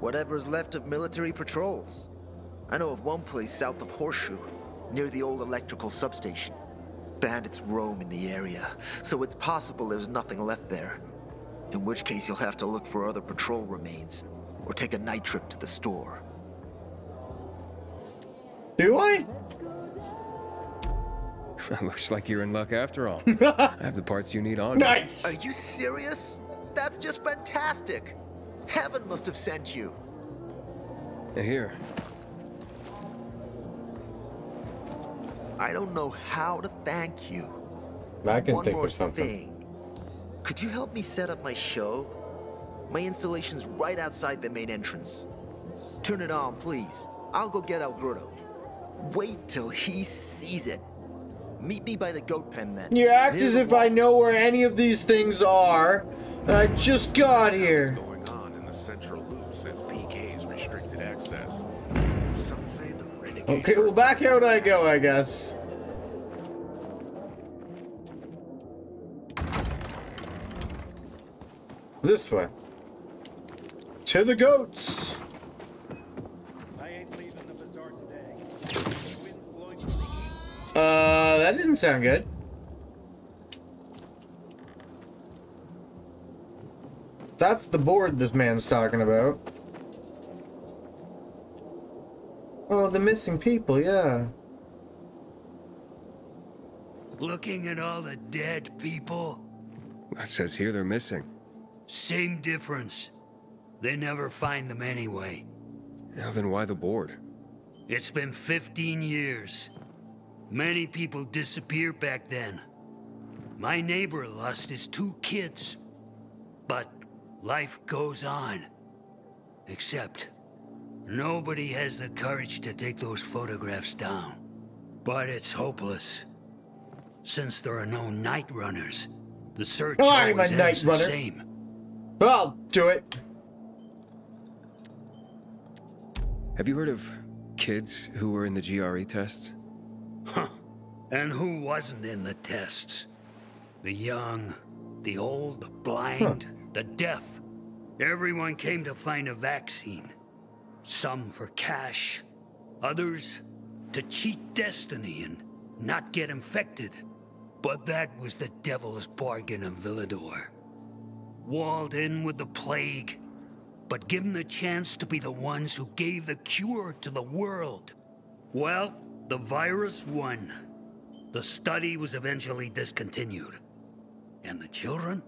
Whatever's left of military patrols. I know of one place south of Horseshoe, near the old electrical substation. Bandits roam in the area, so it's possible there's nothing left there. In which case you'll have to look for other patrol remains, or take a night trip to the store. Do I? Looks like you're in luck after all. I have the parts you need on. Nice! Are you serious? That's just fantastic. Heaven must have sent you. Here. I don't know how to thank you. I can think of something. Could you help me set up my show? My installation's right outside the main entrance. Turn it on, please. I'll go get Alberto. Wait till he sees it. Meet me by the goat pen, then. You act as if I know where any of these things are. I just got here. Going on in the central loop since PK's restricted access. Some say the renegade. Okay, well, back out I go, I guess. This way. To the goats. That didn't sound good. That's the board this man's talking about. Oh, the missing people, yeah. Looking at all the dead people? It says here they're missing. Same difference. They never find them anyway. Now then why the board? It's been 15 years. Many people disappeared back then. My neighbor lost his 2 kids. But life goes on. Except nobody has the courage to take those photographs down. But it's hopeless. Since there are no night runners, the search always ends the same. I'll do it. Have you heard of kids who were in the GRE tests? Huh. And who wasn't in the tests? The young, the old, the blind, the deaf. Everyone came to find a vaccine. Some for cash, others to cheat destiny and not get infected. But that was the devil's bargain of Villedor. Walled in with the plague, but given the chance to be the ones who gave the cure to the world. Well, the virus won. The study was eventually discontinued. And the children?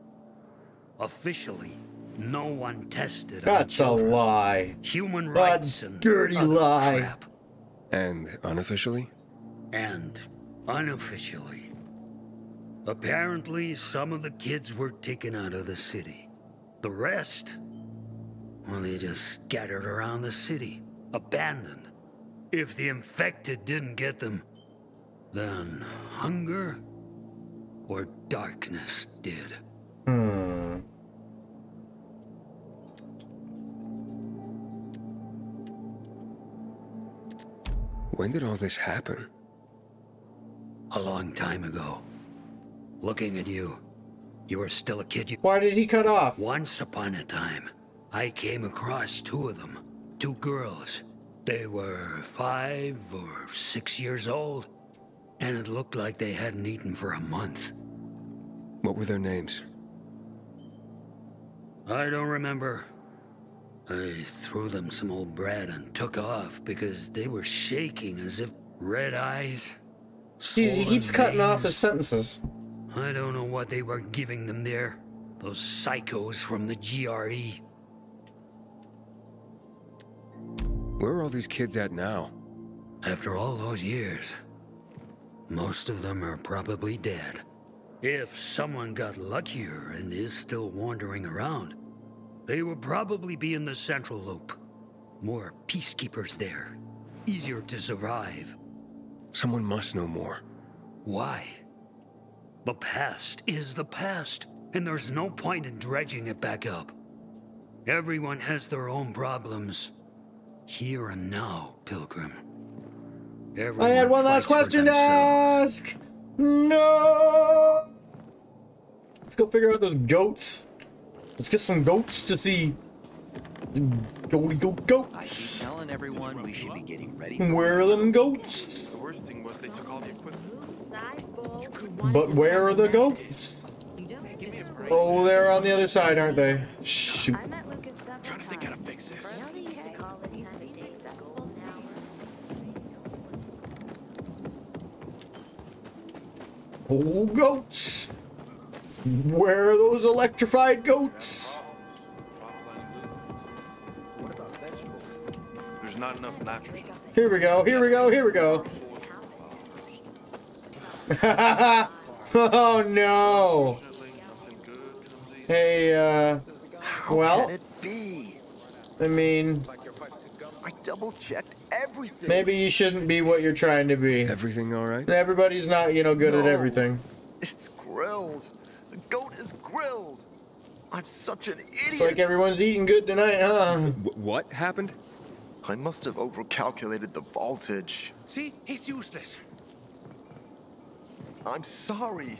Officially, no one tested. That's a lie. Human rights and dirty lie. Crap. And unofficially? And unofficially. Apparently, some of the kids were taken out of the city. The rest? Well, they just scattered around the city, abandoned. If the infected didn't get them, then hunger or darkness did. When did all this happen? A long time ago. Looking at you, you were still a kid. Why did he cut off? Once upon a time, I came across two of them, two girls. They were 5 or 6 years old, and it looked like they hadn't eaten for a month. What were their names? I don't remember. I threw them some old bread and took off because they were shaking as if red eyes. Jeez, he keeps cutting off his sentences. I don't know what they were giving them there. Those psychos from the GRE. Where are all these kids at now? After all those years, most of them are probably dead. If someone got luckier and is still wandering around, they will probably be in the central loop. More peacekeepers there. Easier to survive. Someone must know more. Why? The past is the past, and there's no point in dredging it back up. Everyone has their own problems. Here and now, Pilgrim. Everyone I had one last question to ask! No! Let's go figure out those goats. Let's get some goats to see. Goaty goat goats. I keep telling everyone we should be getting ready. Where are them goats? The worst thing was they took all the equipment. But where are the goats? Oh, they're on the other side, aren't they? Shoot. I'm at Lucas. I'm trying to think how to fix this. Oh, goats! Where are those electrified goats? What about vegetables? There's not enough nitrogen. Here we go, here we go, here we go. Oh no! Hey, well, I mean, I double checked everything. Maybe you shouldn't be what you're trying to be. Everything all right? Everybody's not, you know, good at everything. It's grilled. The goat is grilled. I'm such an idiot. It's like everyone's eating good tonight, huh? What happened? I must have overcalculated the voltage. See, he's useless. I'm sorry.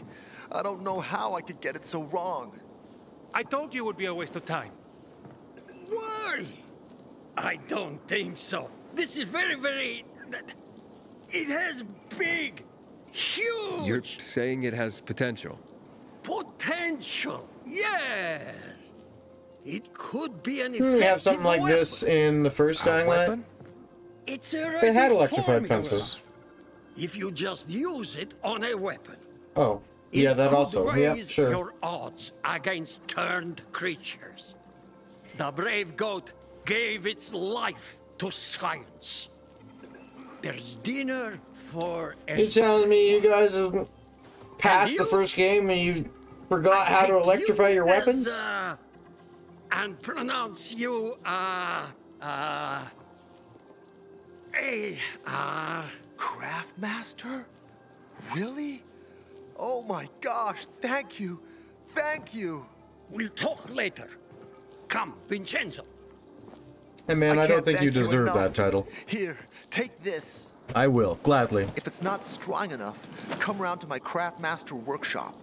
I don't know how I could get it so wrong. I told you it would be a waste of time. Why? I don't think so. This is very... It has big, huge... You're saying it has potential? Potential, yes. It could be an effective. We have something like weapon. This in the first Dying Light. It's already they had electrified fences. If you just use it on a weapon. Oh, yeah, that also. Yeah, sure. Your odds against turned creatures. The brave goat gave its life to science. There's dinner for. You're telling me you guys have passed the first game and you forgot how to electrify your weapons? And pronounce you a craft master? Really? Oh my gosh! Thank you, thank you. We'll talk later. Come, Vincenzo. Hey man, I don't think you deserve that title. Here, take this. I will, gladly. If it's not strong enough, come around to my craft master workshop.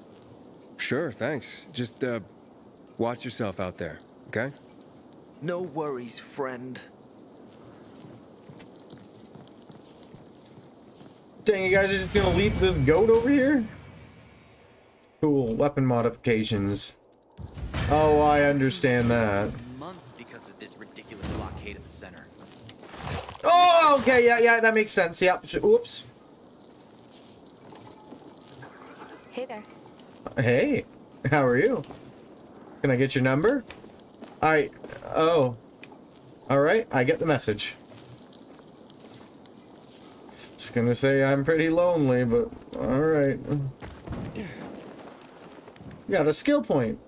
Sure, thanks. Just watch yourself out there, okay? No worries, friend. Dang, you guys are just gonna leave the goat over here? Cool, weapon modifications. Oh, I understand that. Months because of this ridiculous blockade at the center. Oh, okay, yeah, that makes sense. Yep. Oops. Hey there. Hey, how are you? Can I get your number? All right, I get the message. Just gonna say I'm pretty lonely, but all right. Got a skill point.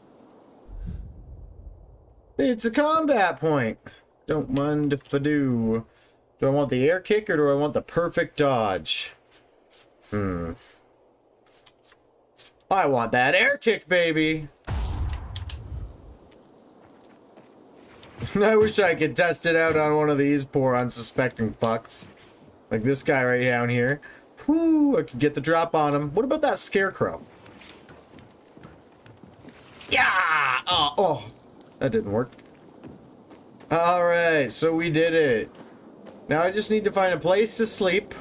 It's a combat point. Don't mind if I do. Do I want the air kick or do I want the perfect dodge? I want that air kick, baby. I wish I could test it out on one of these poor unsuspecting fucks. Like this guy right down here. Whoo, I could get the drop on him. What about that scarecrow? Yeah! Oh. That didn't work. Alright, so we did it. Now I just need to find a place to sleep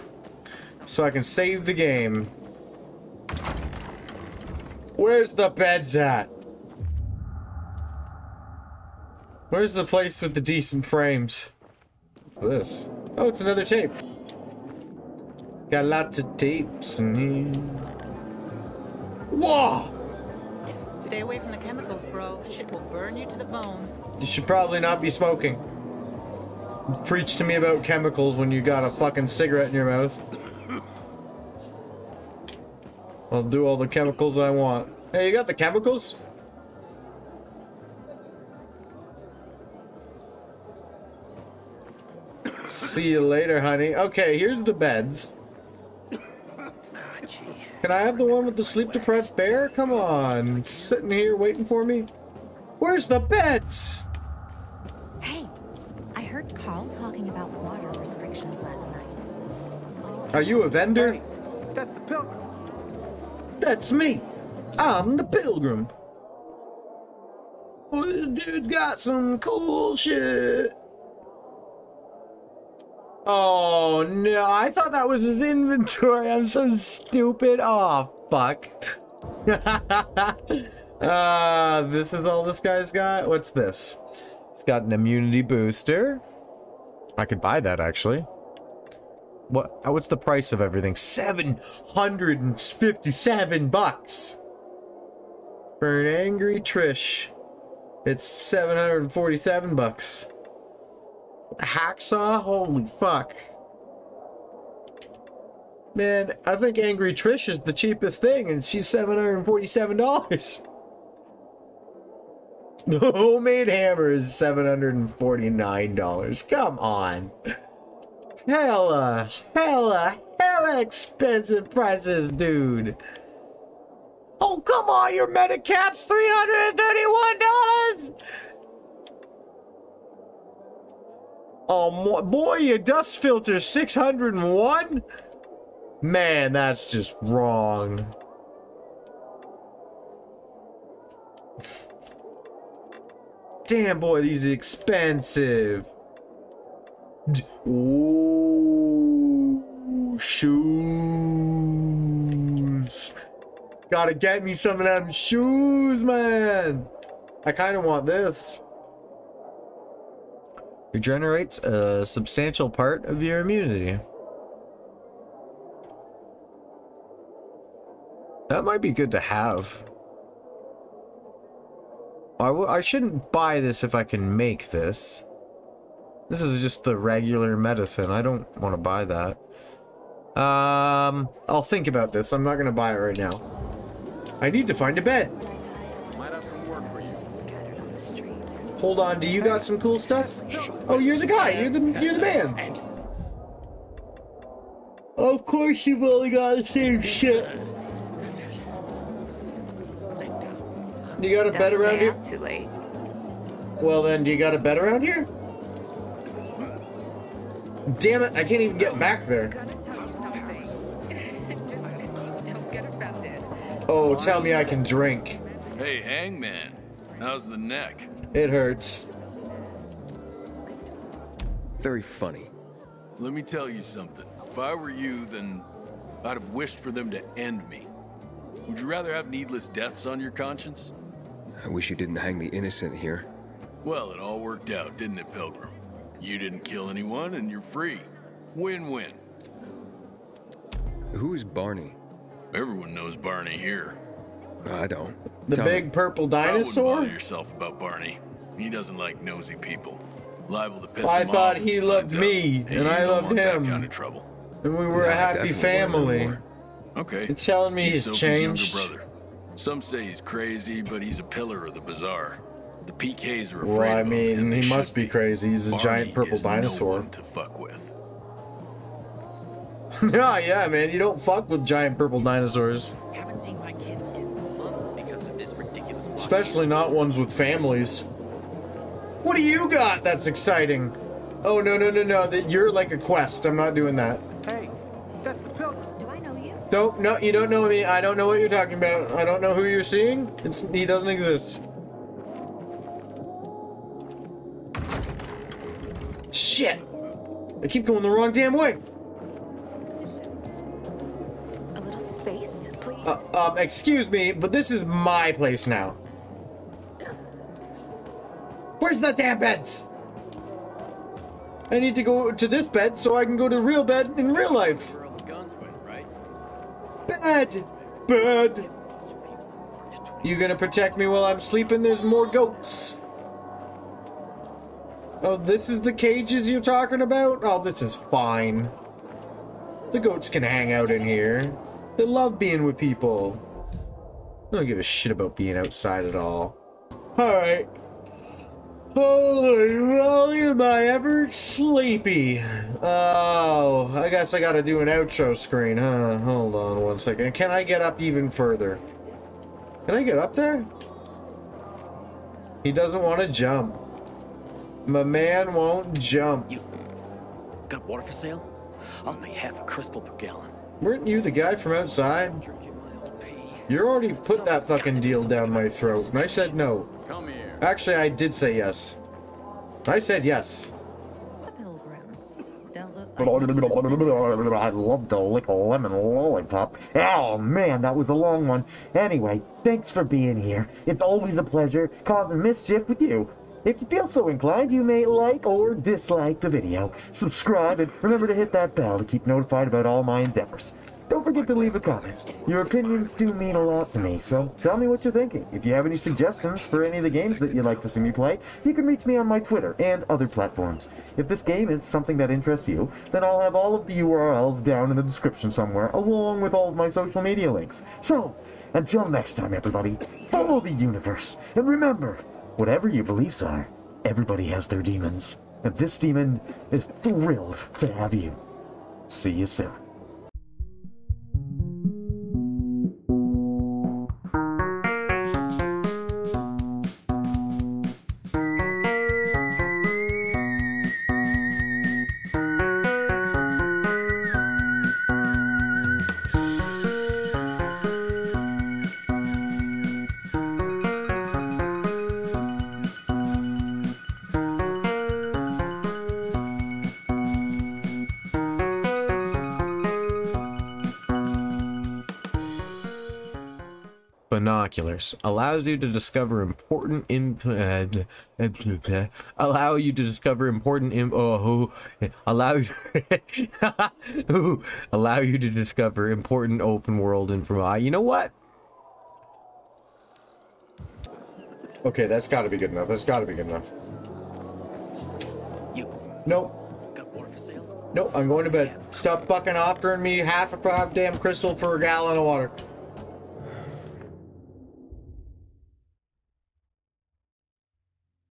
so I can save the game. Where's the beds at? Where's the place with the decent frames? What's this? Oh, it's another tape. Got lots of tapes in here. Whoa! Stay away from the chemicals, bro. Shit will burn you to the bone. You should probably not be smoking. Preach to me about chemicals when you got a fucking cigarette in your mouth. I'll do all the chemicals I want. Hey, you got the chemicals? See you later, honey. Okay, here's the beds. Can I have the one with the sleep-deprived bear? Come on. It's sitting here waiting for me. Where's the beds? Hey, I heard Carl talking about water restrictions last night. Are you a vendor? Hey, that's the pilgrim. That's me. I'm the pilgrim. Oh, this dude's got some cool shit. Oh no, I thought that was his inventory. I'm so stupid. Oh, fuck. This is all this guy's got? What's this? He's got an immunity booster. I could buy that, actually. What's the price of everything? $757 for an angry Trish. It's $747. A hacksaw? Holy fuck. Man, I think Angry Trish is the cheapest thing, and she's $747. The homemade hammer is $749. Come on. Hella expensive prices, dude. Oh, come on, your Medicap's $331. Oh boy, your dust filter 601? Man, that's just wrong. Damn, boy, these are expensive. Ooh, shoes. Gotta get me some of them shoes, man. I kind of want this. Regenerates a substantial part of your immunity. That might be good to have. I shouldn't buy this if I can make this. This is just the regular medicine. I don't want to buy that. I'll think about this. I'm not going to buy it right now. I need to find a bed. Might have some work for you. Hold on, do you got some cool stuff? Oh, you're the guy. You're the man. Of course you've only got the same shit. You got a bed around here? Too late. Well then, do you got a bed around here? Damn it, I can't even get back there. Oh, tell me I can drink. Hey, Hangman, how's the neck? It hurts. Very funny. Let me tell you something. If I were you, then I'd have wished for them to end me. Would you rather have needless deaths on your conscience? I wish you didn't hang the innocent here. Well, it all worked out, didn't it, Pilgrim? You didn't kill anyone, and you're free. Win-win. Who's Barney? Everyone knows Barney here. I don't. The big purple dinosaur? I wouldn't bother yourself about Barney. He doesn't like nosy people. Liable to piss him off. I thought he loved me, and I loved him. That kind of trouble. And we were a happy family. Okay. You're telling me he's changed? Brother. Some say he's crazy, but he's a pillar of the bazaar. The PKs are afraid of him. Well, I mean, he must be crazy. He's a giant purple dinosaur. No one to fuck with. Yeah, man. You don't fuck with giant purple dinosaurs. Haven't seen my kids in months because of this ridiculous. Especially not ones with families. What do you got? That's exciting. Oh no no no no! That you're like a quest. I'm not doing that. Hey, that's the Pilgrim. Do I know you? Don't no. You don't know me. I don't know what you're talking about. I don't know who you're seeing. It's he doesn't exist. Shit! I keep going the wrong damn way. Space, please. Excuse me, but this is my place now. Where's the damn beds? I need to go to this bed so I can go to real bed in real life. Bed, bed. You gonna protect me while I'm sleeping? There's more goats. Oh, this is the cages you're talking about? Oh, this is fine. The goats can hang out in here. They love being with people. They don't give a shit about being outside at all. Alright. Holy moly, am I ever sleepy. Oh, I guess I gotta do an outro screen, huh? Hold on one second. Can I get up even further? Can I get up there? He doesn't want to jump. My man won't jump. You got water for sale? I'll make half a crystal per gallon. Weren't you the guy from outside? You already put that fucking deal down my throat, and I said no. Actually, I did say yes. I said yes. I love to lick a lemon lollipop. Oh man, that was a long one. Anyway, thanks for being here. It's always a pleasure causing mischief with you. If you feel so inclined, you may like or dislike the video, subscribe, and remember to hit that bell to keep notified about all my endeavors. Don't forget to leave a comment. Your opinions do mean a lot to me, so tell me what you're thinking. If you have any suggestions for any of the games that you'd like to see me play, you can reach me on my Twitter and other platforms. If this game is something that interests you, then I'll have all of the URLs down in the description somewhere, along with all of my social media links. So, until next time, everybody, follow the universe, and remember... whatever your beliefs are, everybody has their demons. And this demon is thrilled to have you. See you soon. Binoculars allows you to discover important allow you to discover important open world information. You know what? Okay, that's got to be good enough. That's got to be good enough. You. Nope. Got water for sale? Nope. I'm going to bed. Stop fucking offering me half a damn crystal for a gallon of water.